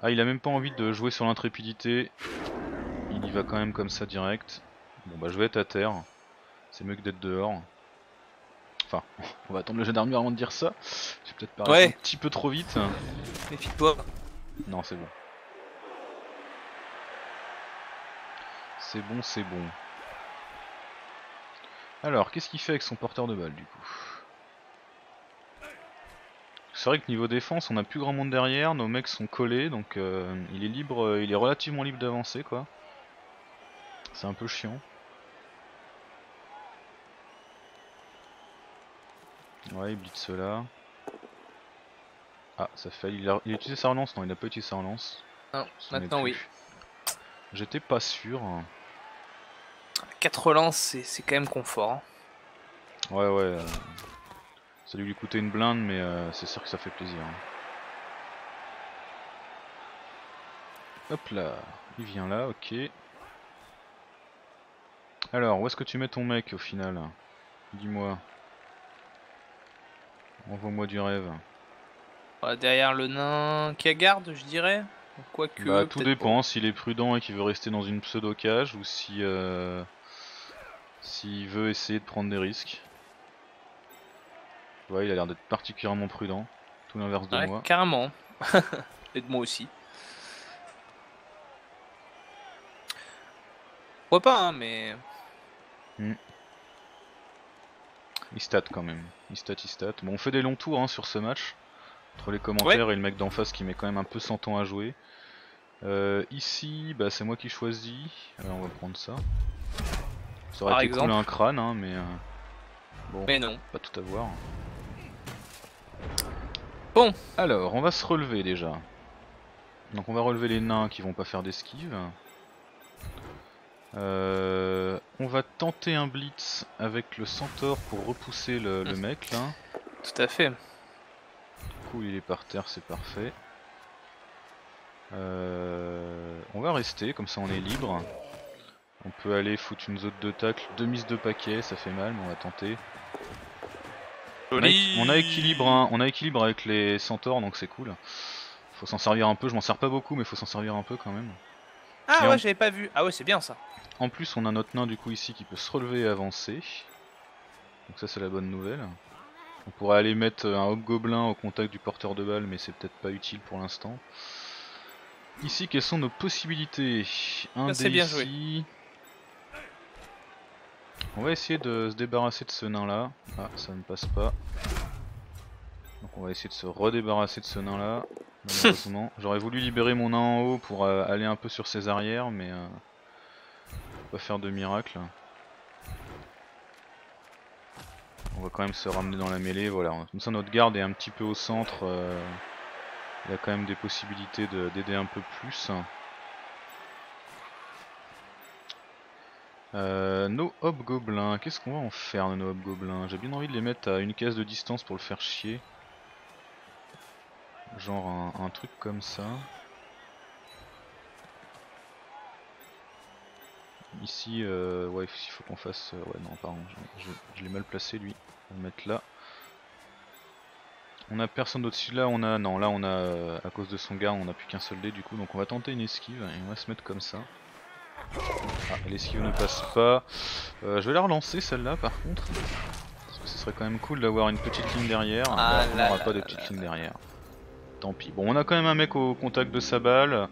Ah, il a même pas envie de jouer sur l'intrépidité. Il y va quand même comme ça direct. Bon bah je vais être à terre. C'est mieux que d'être dehors. Enfin, on va attendre le jet d'armure avant de dire ça. J'ai peut-être parlé ouais. un petit peu trop vite. Méfie-toi. Non, c'est bon. C'est bon, c'est bon. Alors, qu'est-ce qu'il fait avec son porteur de balle du coup? C'est vrai que niveau défense, on a plus grand monde derrière, nos mecs sont collés, donc euh, il est libre, euh, il est relativement libre d'avancer quoi. C'est un peu chiant. Ouais, il blitz là. Ah, ça fait. Il a, il a utilisé sa relance? Non, il n'a pas utilisé sa relance. Non, maintenant oui. J'étais pas sûr. quatre relances, c'est quand même confort. Hein. Ouais, ouais. Euh, ça lui coûtait une blinde, mais euh, c'est sûr que ça fait plaisir. Hein. Hop là, il vient là, ok. Alors, où est-ce que tu mets ton mec au final? Dis-moi. Envoie-moi du rêve. Ouais, derrière le nain qui a garde, je dirais. Quoique, bah, tout dépend, s'il est prudent et qu'il veut rester dans une pseudo-cage ou si euh, s'il veut essayer de prendre des risques. Ouais, il a l'air d'être particulièrement prudent, tout l'inverse de ouais, moi. Carrément, et de moi aussi. Pourquoi pas, hein, mais... Hmm. Il stat quand même, il stat, il stat. Bon, on fait des longs tours hein, sur ce match. Entre les commentaires ouais. et le mec d'en face qui met quand même un peu son temps à jouer. Euh, ici, bah, c'est moi qui choisis. Alors on va prendre ça. Ça aurait Par été exemple. cool un crâne, hein, mais. Euh... Bon, mais non. Pas tout à voir. Bon, alors on va se relever déjà. Donc on va relever les nains qui vont pas faire d'esquive. Euh, on va tenter un blitz avec le centaure pour repousser le, le mec là. Tout à fait. Cool, il est par terre, c'est parfait. Euh, on va rester, comme ça on est libre. On peut aller foutre une zone de tacle, deux mises de paquet, ça fait mal, mais on va tenter. On a, on a équilibre, hein, on a équilibre avec les centaures, donc c'est cool. Faut s'en servir un peu, je m'en sers pas beaucoup, mais faut s'en servir un peu quand même. Ah Et ouais, on... j'avais pas vu. Ah ouais, c'est bien ça. En plus, on a notre nain du coup ici qui peut se relever et avancer. Donc ça, c'est la bonne nouvelle. On pourrait aller mettre un hobgoblin au contact du porteur de balle, mais c'est peut-être pas utile pour l'instant. Ici, quelles sont nos possibilités? Un dé ici. On va essayer de se débarrasser de ce nain-là. Ah, ça ne passe pas. Donc on va essayer de se redébarrasser de ce nain-là. Malheureusement, j'aurais voulu libérer mon nain en haut pour euh, aller un peu sur ses arrières, mais euh, pas faire de miracle. On va quand même se ramener dans la mêlée, voilà. Comme ça notre garde est un petit peu au centre. Euh, il y a quand même des possibilités d'aider de, un peu plus. Euh, nos hobgoblins, qu'est-ce qu'on va en faire de nos hobgoblins? J'ai bien envie de les mettre à une case de distance pour le faire chier. Genre un, un truc comme ça. Ici, euh, ouais, il faut qu'on fasse... Euh, ouais, non, pardon, je, je, je l'ai mal placé lui. On va le mettre là. On a personne d'au-dessus là, on a... Non, là on a... Euh, à cause de son gars, on n'a plus qu'un seul dé du coup. Donc on va tenter une esquive et on va se mettre comme ça. Ah, l'esquive ne passe pas. Euh, je vais la relancer celle-là par contre. Parce que ce serait quand même cool d'avoir une petite ligne derrière. Ah, bah, on n'aura pas de petite ligne derrière. Tant pis. Bon, on a quand même un mec au contact de sa balle.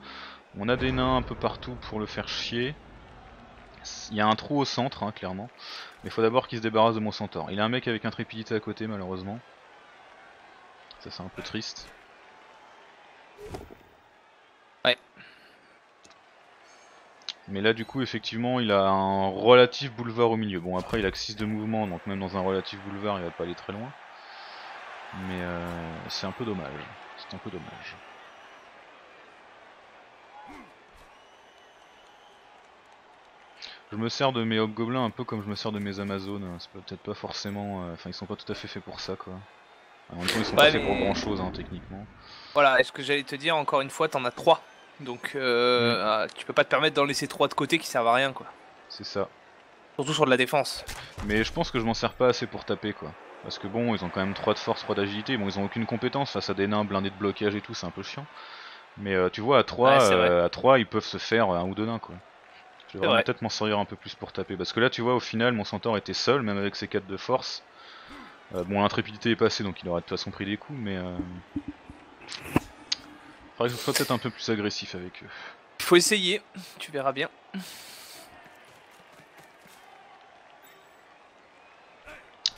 On a des nains un peu partout pour le faire chier. Il y a un trou au centre, hein, clairement. Mais il faut d'abord qu'il se débarrasse de mon centaure. Il a un mec avec intrépidité à côté, malheureusement. Ça, c'est un peu triste. Ouais. Mais là, du coup, effectivement, il a un relatif boulevard au milieu. Bon, après, il a que six de mouvement, donc même dans un relatif boulevard, il va pas aller très loin. Mais euh, c'est un peu dommage. C'est un peu dommage. Je me sers de mes hobgoblins un peu comme je me sers de mes amazones. C'est peut-être pas forcément... Enfin, euh, ils sont pas tout à fait faits pour ça, quoi. En même temps, ils sont ouais, pas mais... faits pour grand chose, hein, techniquement. Voilà, est-ce que j'allais te dire, encore une fois, t'en as trois. Donc, euh, mmh. tu peux pas te permettre d'en laisser trois de côté qui servent à rien, quoi. C'est ça. Surtout sur de la défense. Mais je pense que je m'en sers pas assez pour taper, quoi. Parce que bon, ils ont quand même trois de force, trois d'agilité. Bon, ils ont aucune compétence face à des nains blindés de blocage et tout, c'est un peu chiant. Mais euh, tu vois, à trois, ouais, euh, à trois, ils peuvent se faire un ou deux nains, quoi. Je devrais peut-être m'en servir un peu plus pour taper. Parce que là, tu vois, au final, mon centaure était seul, même avec ses quatre de force. Euh, bon, l'intrépidité est passée, donc il aura de toute façon pris des coups, mais... Euh... Il faudrait que je sois peut-être un peu plus agressif avec eux. Il faut essayer, tu verras bien.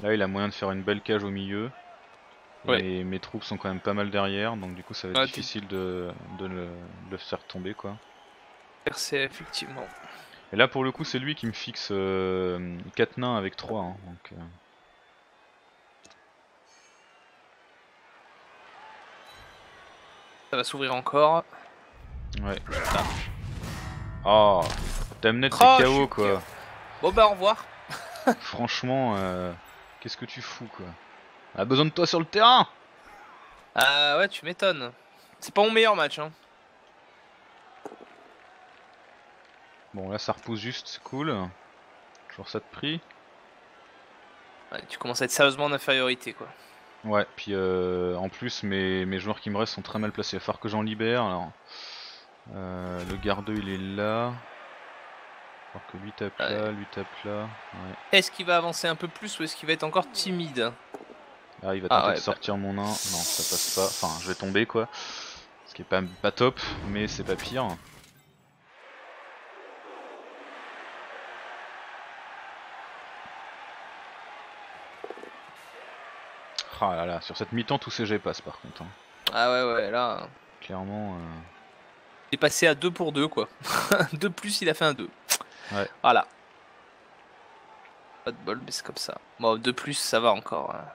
Là, il a moyen de faire une belle cage au milieu. Ouais. Et mes troupes sont quand même pas mal derrière, donc du coup, ça va être ah, difficile de, de, le, de le faire tomber, quoi. C'est effectivement. Et là pour le coup c'est lui qui me fixe euh, quatre nains avec trois hein, donc, euh... ça va s'ouvrir encore. Ouais. Ah. Oh, t'as mené tes K O quoi. Bon bah au revoir. Franchement euh, qu'est-ce que tu fous quoi. On a besoin de toi sur le terrain. Ah euh, ouais tu m'étonnes. C'est pas mon meilleur match hein. Bon là ça repousse juste, c'est cool. Toujours ça de prix. Ouais, tu commences à être sérieusement en infériorité quoi. Ouais, puis euh, en plus mes, mes joueurs qui me restent sont très mal placés. Il va falloir que j'en libère. Alors, euh, le gardeux il est là. Il va falloir que lui tape là, ouais. lui tape là. Ouais. Est-ce qu'il va avancer un peu plus ou est-ce qu'il va être encore timide? Ah il va tenter ah, ouais, de sortir bah... mon nain. Non ça passe pas. Enfin je vais tomber quoi. Ce qui est pas, pas top mais c'est pas pire. Ah là là, sur cette mi-temps tous ces jets passent par contre. Hein. Ah ouais ouais là. Clairement. Euh... Il est passé à deux pour deux quoi. deux plus il a fait un deux. Ouais. Voilà. Pas de bol mais c'est comme ça. Bon deux plus ça va encore. Hein.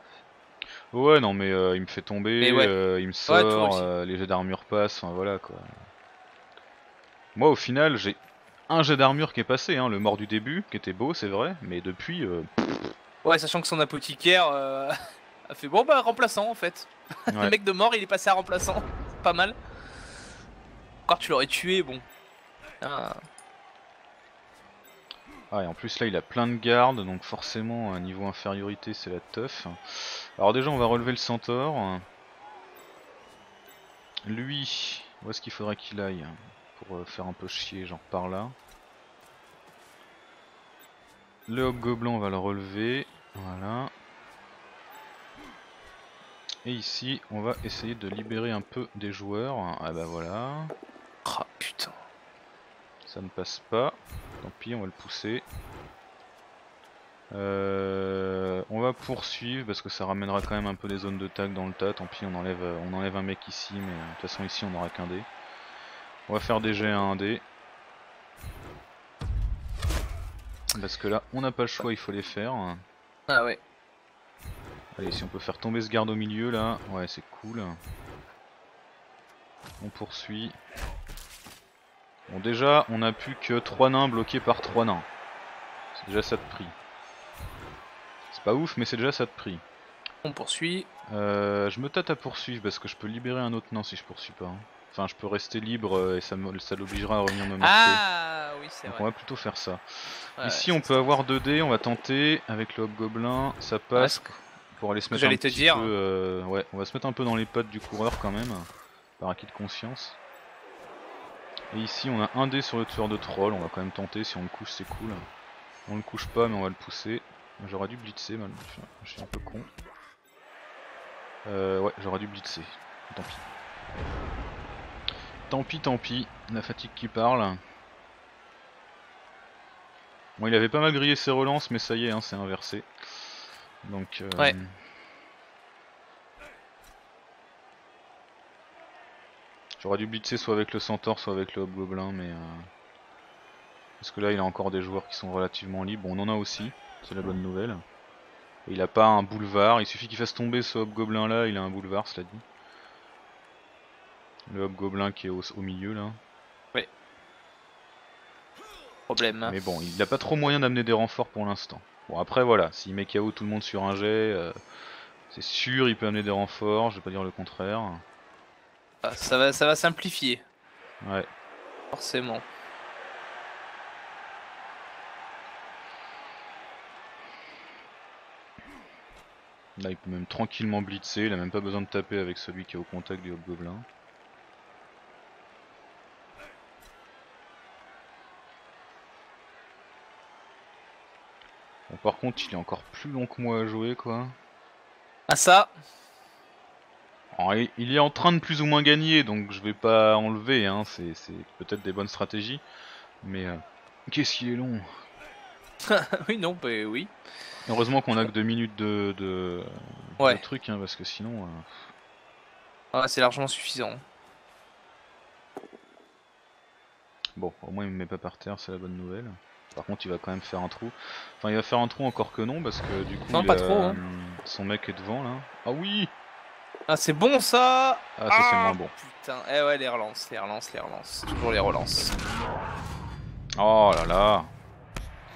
Ouais non mais euh, il me fait tomber, ouais. euh, il me sort, ouais, euh, les jets d'armure passent, enfin, voilà quoi. Moi au final j'ai un jet d'armure qui est passé, hein, le mort du début, qui était beau c'est vrai, mais depuis... Euh... Ouais sachant que son apothicaire... Euh... a fait bon bah remplaçant en fait. Ouais. Le mec de mort il est passé à remplaçant, pas mal. Encore tu l'aurais tué bon. Ah. Ah et en plus là il a plein de gardes donc forcément à niveau infériorité c'est la teuf. Alors déjà on va relever le centaure. Lui, où est-ce qu'il faudrait qu'il aille pour faire un peu chier genre par là. Le hobgoblin on va le relever, voilà. Et ici, on va essayer de libérer un peu des joueurs. Ah bah voilà. Ah putain. Ça ne passe pas. Tant pis, on va le pousser. Euh, on va poursuivre parce que ça ramènera quand même un peu des zones de tag dans le tas. Tant pis, on enlève, on enlève un mec ici, mais de toute façon ici on n'aura qu'un dé. On va faire des jets à un dé. Parce que là, on n'a pas le choix, il faut les faire. Ah ouais. Allez, si on peut faire tomber ce garde au milieu là, ouais c'est cool. On poursuit. Bon déjà, on n'a plus que trois nains bloqués par trois nains. Déjà ça de prix. C'est pas ouf, mais c'est déjà ça de prix. On poursuit. Euh, je me tâte à poursuivre parce que je peux libérer un autre nain si je poursuis pas. Hein. Enfin, je peux rester libre et ça, ça l'obligera à revenir me marquer. Ah oui, c'est vrai. On va plutôt faire ça. Ouais, ici, on peut avoir deux dés, on va tenter avec le hobgoblin, ça passe. Masque. Pour aller se mettre un te petit dire. peu. Euh, ouais, on va se mettre un peu dans les pattes du coureur quand même, par acquis de conscience. Et ici, on a un dé sur le tueur de troll, on va quand même tenter. Si on le couche, c'est cool. On le couche pas, mais on va le pousser. J'aurais dû blitzer, mal. Je suis un peu con. Euh, ouais, j'aurais dû blitzer. Tant pis. Tant pis, tant pis, la fatigue qui parle. Bon, il avait pas mal grillé ses relances, mais ça y est, hein, c'est inversé. Donc, euh... ouais. J'aurais dû blitzer soit avec le centaure, soit avec le hobgoblin, mais. Euh... Parce que là, il a encore des joueurs qui sont relativement libres. Bon, on en a aussi, c'est la bonne nouvelle. Et il a pas un boulevard, il suffit qu'il fasse tomber ce hobgoblin là, il a un boulevard, cela dit. Le hobgoblin qui est au, au milieu là. Ouais. Problème. Mais bon, il n'a pas trop moyen d'amener des renforts pour l'instant. Bon, après voilà, s'il met K O tout le monde sur un jet, euh, c'est sûr il peut amener des renforts, je vais pas dire le contraire. Ah, ça va, ça va simplifier. Ouais. Forcément. Là il peut même tranquillement blitzer, il a même pas besoin de taper avec celui qui est au contact du hobgoblin. Bon, par contre il est encore plus long que moi à jouer quoi. Ah ça. Alors, il est en train de plus ou moins gagner donc je vais pas enlever hein, c'est peut-être des bonnes stratégies. Mais euh, qu'est-ce qu'il est long. Oui non bah oui. Heureusement qu'on a que deux minutes de, de, ouais. de truc hein, parce que sinon... Euh... Ouais c'est largement suffisant. Bon au moins il me met pas par terre, c'est la bonne nouvelle. Par contre il va quand même faire un trou. Enfin il va faire un trou encore que non parce que du coup non, il, pas trop, euh, hein. son mec est devant là. Ah oui. Ah c'est bon ça. Ah ça ah, c'est moins bon. Putain, eh ouais les relances, les relances, les relances. Toujours les relances. Oh là là.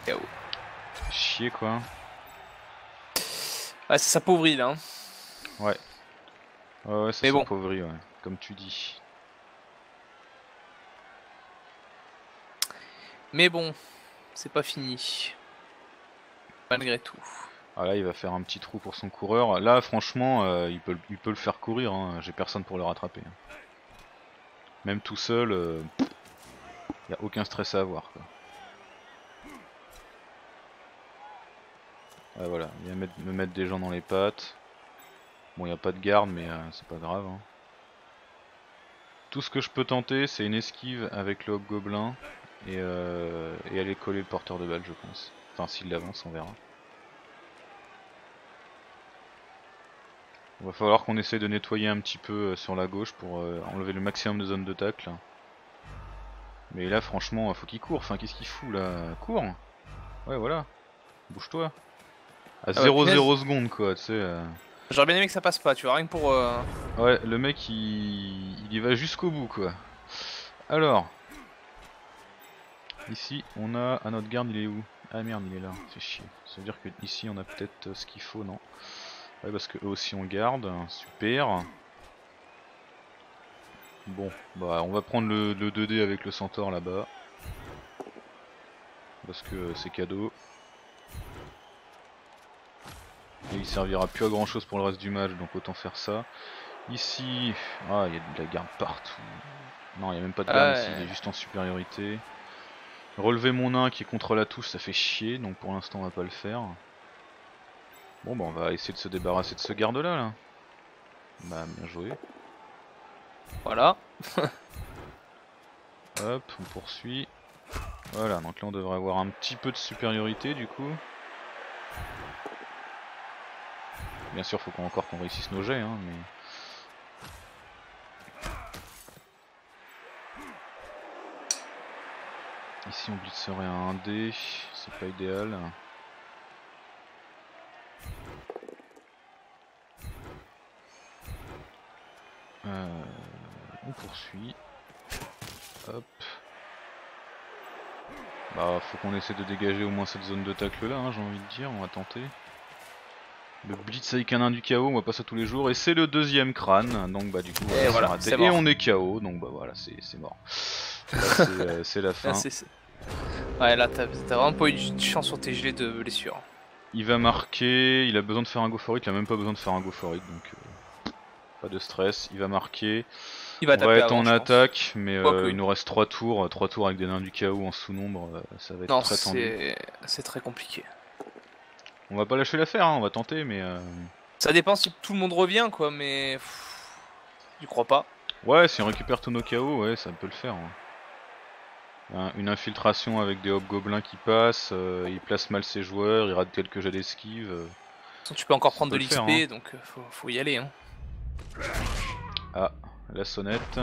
K O. Chier quoi. Ouais, ça s'appauvrit là. Hein. Ouais. Ouais, ça s'appauvrit, bon. ouais, comme tu dis. Mais bon, c'est pas fini. Malgré tout. Ah là, il va faire un petit trou pour son coureur. Là, franchement, euh, il, peut, il peut le faire courir. Hein. J'ai personne pour le rattraper. Hein. Même tout seul, euh, y a aucun stress à avoir quoi. Ah voilà, il va me mettre des gens dans les pattes. Bon, il n'y a pas de garde, mais euh, c'est pas grave. Hein. Tout ce que je peux tenter, c'est une esquive avec le hobgoblin et, euh, et aller coller le porteur de balle, je pense. Enfin, s'il avance, on verra. Il va falloir qu'on essaye de nettoyer un petit peu euh, sur la gauche pour euh, enlever le maximum de zones de tacle. Mais là, franchement, faut qu'il court. Enfin, qu'est-ce qu'il fout là? Cours. Ouais, voilà. Bouge-toi. À zéro zéro secondes quoi, tu sais. Euh... J'aurais bien aimé que ça passe pas, tu vois, rien que pour. Euh... Ouais, le mec il, il y va jusqu'au bout quoi. Alors. Ici on a. Ah, notre garde il est où? Ah merde, il est là, c'est chier. Ça veut dire que ici on a peut-être ce qu'il faut, non? Ouais, parce que eux aussi on garde, super. Bon, bah on va prendre le, le deux dés avec le centaure là-bas. Parce que c'est cadeau. Et il servira plus à grand chose pour le reste du match, donc autant faire ça. Ici, ah, il y a de la garde partout. Non, il n'y a même pas de garde, ah, ici, il est juste en supériorité. Relever mon nain qui est contre la touche, ça fait chier, donc pour l'instant on va pas le faire. Bon, bah on va essayer de se débarrasser de ce garde là. là. Bah, bien joué. Voilà. Hop, on poursuit. Voilà, donc là on devrait avoir un petit peu de supériorité du coup. Bien sûr, faut qu'on encore qu'on réussisse nos jets, hein, mais... Ici, on blitzerait à un dé, c'est pas idéal. Euh, on poursuit. Hop. Bah faut qu'on essaie de dégager au moins cette zone de tacle là, hein, j'ai envie de dire, on va tenter. Le blitz avec un nain du chaos, on voit pas ça tous les jours, et c'est le deuxième crâne, donc bah du coup et, voilà, raté. Et on est K O, donc bah voilà, c'est mort. C'est euh, la fin. Là, c est, c est... Ouais là t'as vraiment pas eu de chance sur tes gelées de blessure. Il va marquer, il a besoin de faire un go for it, il a même pas besoin de faire un go for it, donc euh, pas de stress, il va marquer. Il va, on va être avant, en attaque, mais euh, il oui. nous reste trois tours, trois tours avec des nains du chaos en sous-nombre, ça va être non, très tendu. C'est très compliqué. On va pas lâcher l'affaire, hein, on va tenter, mais... Euh... Ça dépend si tout le monde revient, quoi, mais... Pff, tu crois pas. Ouais, si on récupère tous nos K O, ouais, ça peut le faire. Hein. Hein, une infiltration avec des hobgoblins qui passent, euh, il place mal ses joueurs, il rate quelques jets d'esquive... Euh... Tu peux encore ça prendre de l'X P, hein. Donc faut, faut y aller. Hein. Ah... La sonnette.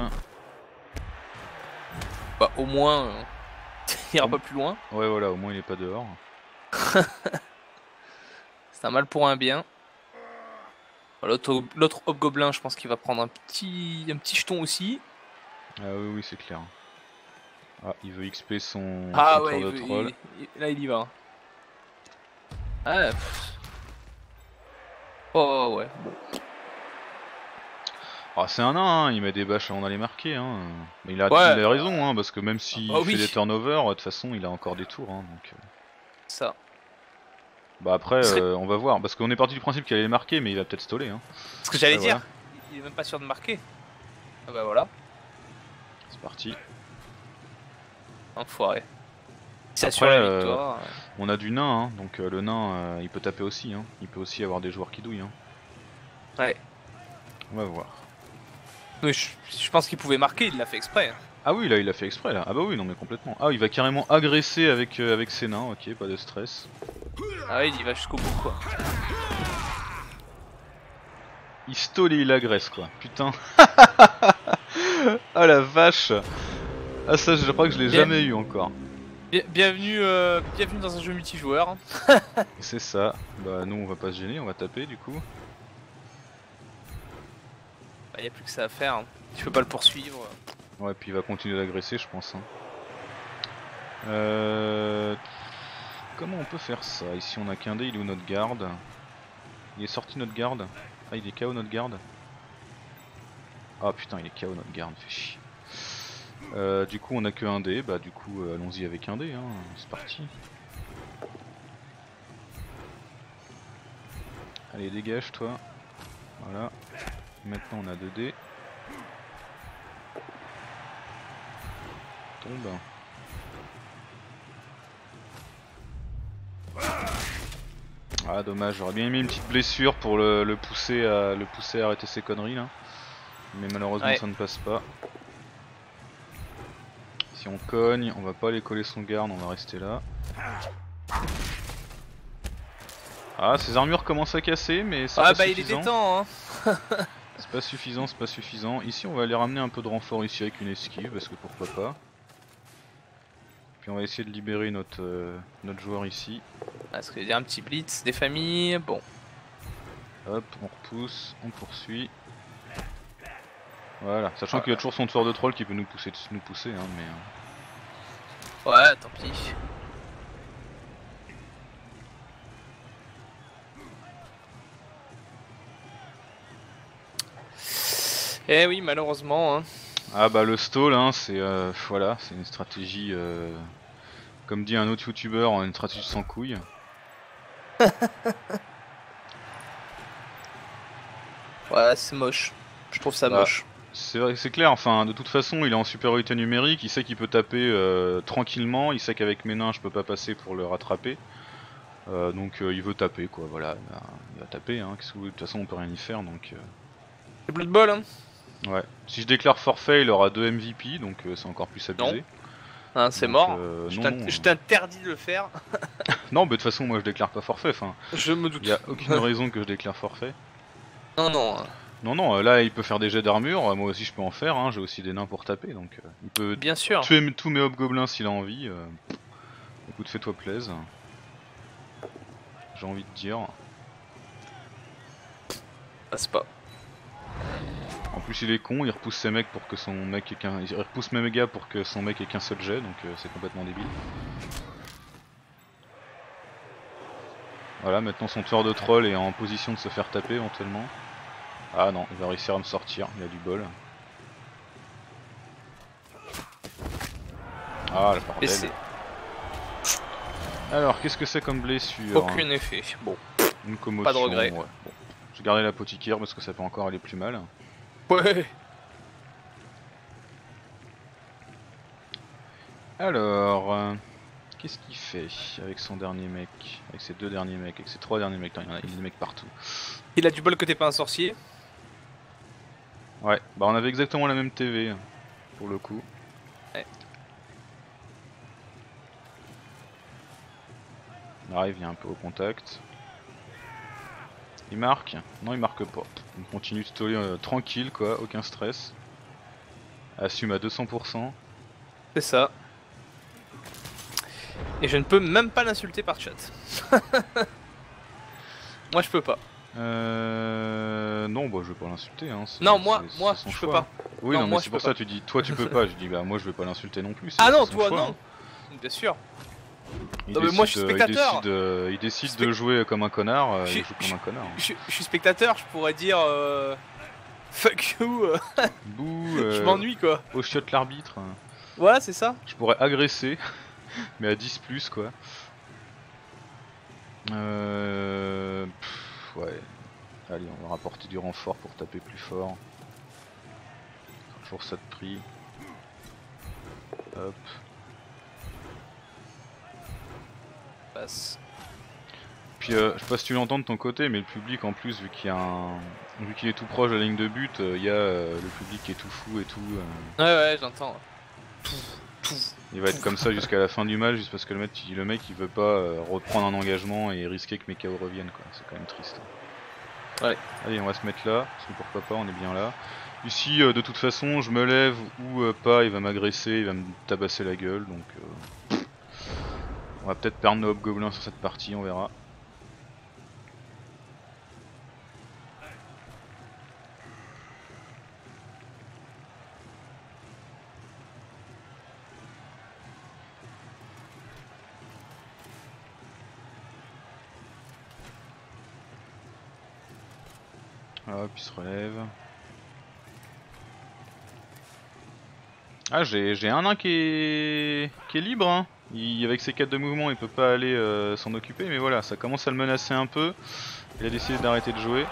Bah au moins, euh, il ira pas plus loin. Ouais voilà, au moins il est pas dehors. C'est un mal pour un bien. L'autre hobgoblin, je pense qu'il va prendre un petit, un petit jeton aussi. Ah oui oui c'est clair. Ah il veut X P son. Ah son ouais. Il veut, troll. Il, il, là il y va. Ah. Pff. Oh ouais. Bon. Ah c'est un nain, hein, il met des bâches avant d'aller marquer, hein. Mais il a, ouais. il a raison, hein, parce que même s'il oh, fait oui. des turnovers, de toute façon il a encore des tours. Hein, donc... Ça. Bah après, serait... euh, on va voir, parce qu'on est parti du principe qu'il allait marquer, mais il va peut-être stoller. Hein. Ce que j'allais dire, voilà. Il est même pas sûr de marquer. Ah bah voilà. C'est parti. Enfoiré. Ça après, la victoire. Euh, on a du nain, hein, donc euh, le nain euh, il peut taper aussi. Hein. Il peut aussi avoir des joueurs qui douillent. Hein. Ouais. On va voir. Mais je, je pense qu'il pouvait marquer, il l'a fait exprès. Ah oui, là il l'a fait exprès là. Ah bah oui, non mais complètement. Ah, il va carrément agresser avec, euh, avec ses nains, ok, pas de stress. Ah oui, il y va jusqu'au bout quoi. Il stole et il agresse quoi, putain. Ah la vache. Ah ça, je crois que je l'ai jamais eu encore. Bien, bienvenue, euh, bienvenue dans un jeu multijoueur. C'est ça. Bah nous on va pas se gêner, on va taper du coup. Bah, y a plus que ça à faire, hein. Tu peux pas le poursuivre. Ouais, puis il va continuer d'agresser, je pense. Hein. Euh... Comment on peut faire ça? Ici, on a qu'un dé, il est où notre garde? Il est sorti notre garde? Ah, il est K O notre garde? Ah putain, il est K O notre garde, fait chier. Euh, du coup, on a que un dé, bah du coup, euh, allons-y avec un dé, hein. C'est parti. Allez, dégage toi. Voilà. Maintenant on a deux dés. Tombe. Ah dommage, j'aurais bien aimé une petite blessure pour le, le, pousser à, le pousser à arrêter ses conneries là. Mais malheureusement ouais. ça ne passe pas. Si on cogne, on va pas aller coller son garde, on va rester là. Ah ses armures commencent à casser mais ça ah bah suffisant. Il était temps hein. C'est pas suffisant, c'est pas suffisant. Ici on va aller ramener un peu de renfort ici avec une esquive parce que pourquoi pas. Puis on va essayer de libérer notre, euh, notre joueur ici. Parce qu'il y a un petit blitz des familles, bon. Hop, on repousse, on poursuit. Voilà, sachant ouais. qu'il y a toujours son tueur de troll qui peut nous pousser, nous pousser hein, mais... Euh... Ouais, tant pis. Eh oui, malheureusement. Hein. Ah bah le stall, hein, c'est euh, voilà, c'est une stratégie, euh, comme dit un autre youtubeur, une stratégie sans couilles. Ouais, c'est moche. Je trouve ça bah, moche. C'est vrai, c'est clair. Enfin, de toute façon, il est en supériorité numérique. Il sait qu'il peut taper euh, tranquillement. Il sait qu'avec mes nains, je peux pas passer pour le rattraper. Euh, donc, euh, il veut taper, quoi. Voilà, bah, il va taper. Hein. Qu'est-ce que vous... De toute façon, on peut rien y faire, donc. Euh... C'est Blood Bowl, hein. Ouais, si je déclare forfait, il aura deux M V P, donc euh, c'est encore plus abusé. Non, hein, c'est mort, euh, je t'interdis de le faire. Non, mais de toute façon, moi je déclare pas forfait, enfin... Je me doute. Y a aucune raison que je déclare forfait. Non, non. Non, non, là il peut faire des jets d'armure, moi aussi je peux en faire, hein. J'ai aussi des nains pour taper, donc... Euh, il peut bien sûr. Tuer tous mes hobgoblins s'il a envie. Euh, écoute, fais-toi plaise. J'ai envie de dire... Passe pas. En plus il est con, il repousse ses mecs pour que son mec ait qu'un. Il repousse mes mégas pour que son mec ait qu'un seul jet, donc euh, c'est complètement débile. Voilà, maintenant son tueur de troll est en position de se faire taper éventuellement. Ah non, il va réussir à me sortir, il a du bol. Ah la bordel. Alors qu'est-ce que c'est comme blessure? Aucun effet, bon. Une commotion. Pas de regret. Ouais. Bon. Je vais garder l'apothicaire parce que ça peut encore aller plus mal. Ouais. Alors, euh, qu'est-ce qu'il fait avec son dernier mec, avec ses deux derniers mecs, avec ses trois derniers mecs? Il y en a, il y a des mecs partout. Il a du bol que t'es pas un sorcier. Ouais, bah on avait exactement la même T V pour le coup. Ouais. Il arrive, il est un peu au contact. Il marque? Non, il marque pas. On continue de tuer euh, tranquille quoi, aucun stress. Assume à deux cents pour cent. C'est ça. Et je ne peux même pas l'insulter par chat. Moi je peux pas. Euh... Non, bah je vais pas l'insulter. Hein. Non, moi, moi je choix. peux pas. Oui, non, non moi, mais c'est pour ça que tu dis, toi tu peux pas. Je dis, bah moi je vais pas l'insulter non plus. Ah non, toi choix, non hein. Bien sûr. Il non décide, mais moi je suis spectateur. Il décide, euh, il décide Spect... de jouer comme un connard. Euh, je, il joue comme je, un connard. Je, je suis spectateur, je pourrais dire euh, fuck you. Bouh, euh, je m'ennuie quoi. Au chiotte l'arbitre. Voilà c'est ça. Je pourrais agresser, mais à dix plus quoi. Euh, pff, ouais. Allez, on va rapporter du renfort pour taper plus fort. Toujours ça de prix. Hop. Passe. Puis euh, je sais pas si tu l'entends de ton côté, mais le public en plus, vu qu'il y a un... vu qu'il est tout proche de la ligne de but, il euh, y a euh, le public qui est tout fou et tout. Euh... Ouais ouais, j'entends. Il va être comme ça jusqu'à la fin du match, juste parce que le mec, il, le mec il veut pas euh, reprendre un engagement et risquer que mes K O reviennent quoi. C'est quand même triste. Hein. Ouais. Allez, on va se mettre là, parce que pourquoi pas, on est bien là. Ici, euh, de toute façon, je me lève ou euh, pas, il va m'agresser, il va me tabasser la gueule, donc. Euh... On va peut-être perdre nos hobgoblins sur cette partie, on verra. Hop, il se relève. Ah, j'ai un nain qui est, qui est libre, hein. Il, avec ses quatre de mouvement, il peut pas aller euh, s'en occuper, mais voilà, ça commence à le menacer un peu. Il a décidé d'arrêter de jouer.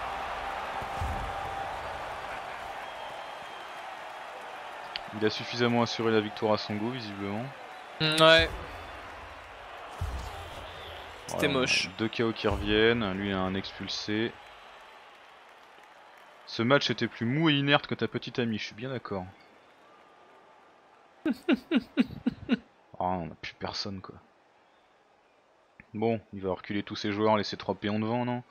Il a suffisamment assuré la victoire à son goût, visiblement. Ouais. C'était voilà, moche. Deux K O qui reviennent, lui a un expulsé. Ce match était plus mou et inerte que ta petite amie, je suis bien d'accord. Oh, on n'a plus personne quoi. Bon, il va reculer tous ses joueurs, laisser trois péons devant, non?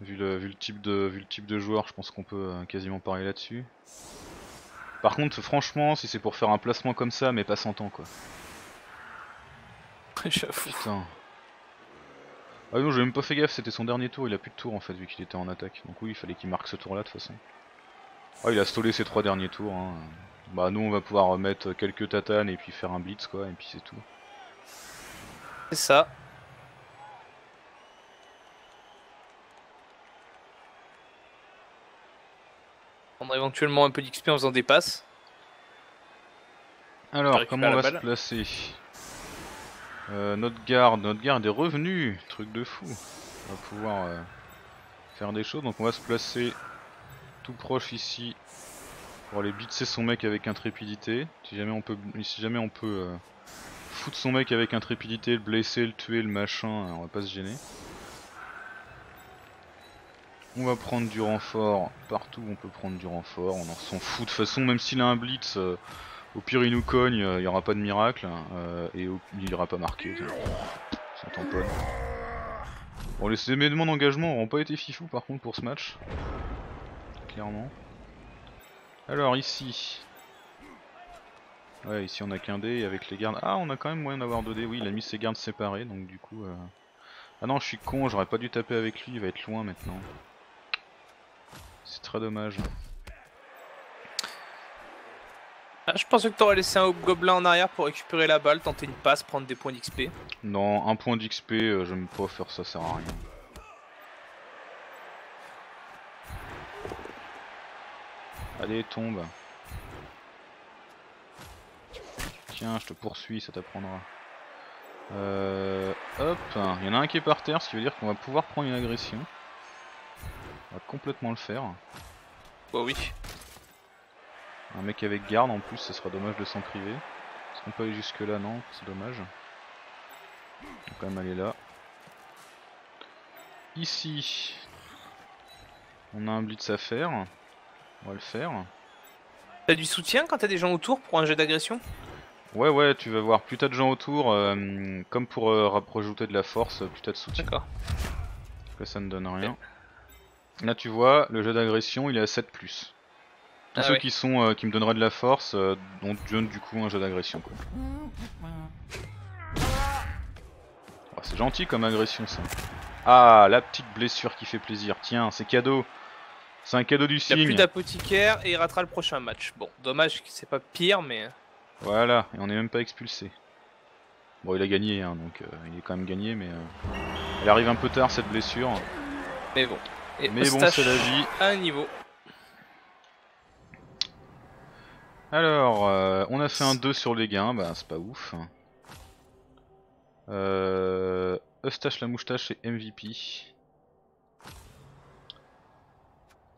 Vu le, vu le type de, vu le type de joueur, je pense qu'on peut euh, quasiment parier là-dessus. Par contre, franchement, si c'est pour faire un placement comme ça, mais pas sans temps quoi. Putain. Ah non, j'ai même pas fait gaffe, c'était son dernier tour, il a plus de tour en fait, vu qu'il était en attaque. Donc oui, il fallait qu'il marque ce tour-là de toute façon. Ah, il a stolé ses trois derniers tours. Hein. Bah nous on va pouvoir remettre quelques tatanes et puis faire un blitz quoi, et puis c'est tout. C'est ça. Prendre éventuellement un peu d'X P en faisant des passes. Alors comment on va se placer? euh, Notre garde, notre garde est revenue, truc de fou. On va pouvoir euh, faire des choses, donc on va se placer tout proche ici. Pour aller blitzer son mec avec intrépidité, si jamais on peut, si jamais on peut euh, foutre son mec avec intrépidité, le blesser, le tuer, le machin, on va pas se gêner. On va prendre du renfort, partout où on peut prendre du renfort, on en s'en fout de toute façon, même s'il a un blitz, euh, au pire il nous cogne, il euh, n'y aura pas de miracle, euh, et au, il n'ira pas marqué, ça tamponne. Bon les éléments d'engagement n'auront pas été fifou par contre pour ce match, clairement. Alors ici, ouais ici on a qu'un dé et avec les gardes, ah on a quand même moyen d'avoir deux dés, oui il a mis ses gardes séparés donc du coup, euh... ah non je suis con, j'aurais pas dû taper avec lui, il va être loin maintenant, c'est très dommage. Ah, je pensais que t'aurais laissé un hobgoblin en arrière pour récupérer la balle, tenter une passe, prendre des points d'X P. Non, un point d'X P, euh, j'aime pas faire ça, ça sert à rien. Allez, tombe. Tiens, je te poursuis, ça t'apprendra. Euh, hop, il y en a un qui est par terre, ce qui veut dire qu'on va pouvoir prendre une agression. On va complètement le faire. Bah oui. Un mec avec garde en plus, ça sera dommage de s'en priver. Est-ce qu'on peut aller jusque là? Non, c'est dommage. On va quand même aller là. Ici, on a un blitz à faire. On va le faire. T'as du soutien quand t'as des gens autour pour un jet d'agression? Ouais, ouais, tu vas voir. Plus t'as de gens autour, euh, comme pour euh, rajouter de la force, plus t'as de soutien. D'accord. Là, ça ne donne rien. Ouais. Là, tu vois, le jet d'agression il est à sept plus. Tous ah ceux ouais. qui, sont, euh, qui me donneraient de la force, euh, dont donne du coup un jet d'agression. Oh, c'est gentil comme agression ça. Ah, la petite blessure qui fait plaisir. Tiens, c'est cadeau. C'est un cadeau du signe. Il n'y a plus d'apothicaire et il ratera le prochain match. Bon, dommage que c'est pas pire, mais. Voilà, et on est même pas expulsé. Bon, il a gagné, hein, donc euh, il est quand même gagné, mais euh, elle arrive un peu tard cette blessure. Mais bon, et mais bon, c'est la vie. À un niveau. Alors, euh, on a fait un deux sur les gains, bah c'est pas ouf. Euh, Eustache la moustache et M V P.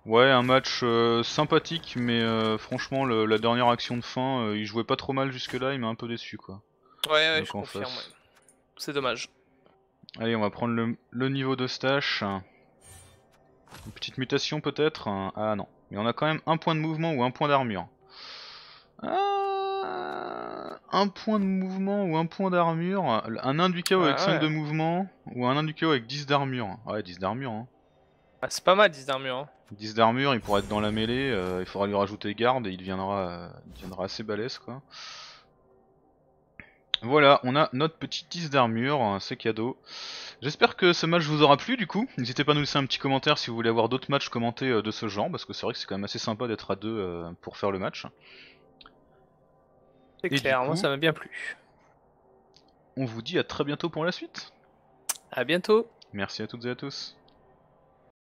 Ouais, un match euh, sympathique, mais euh, franchement, le, la dernière action de fin, euh, il jouait pas trop mal jusque-là, il m'a un peu déçu, quoi. Ouais, ouais, donc je confirme, ouais. C'est dommage. Allez, on va prendre le, le niveau d'Eustache. Une petite mutation, peut-être? Ah non, mais on a quand même un point de mouvement ou un point d'armure. Ah, un point de mouvement ou un point d'armure. Un nain du chaos ah, avec ouais. cinq de mouvement, ou un nain du chaos avec dix d'armure. Ouais, dix d'armure, hein. Ah, c'est pas mal, dix d'armure, hein. dix d'armure, il pourra être dans la mêlée, euh, il faudra lui rajouter garde et il deviendra, euh, il deviendra assez balèze, quoi. Voilà, on a notre petit dix d'armure, c'est cadeau. J'espère que ce match vous aura plu du coup. N'hésitez pas à nous laisser un petit commentaire si vous voulez avoir d'autres matchs commentés euh, de ce genre, parce que c'est vrai que c'est quand même assez sympa d'être à deux euh, pour faire le match. C'est clair, moi ça m'a bien plu. On vous dit à très bientôt pour la suite. À bientôt. Merci à toutes et à tous.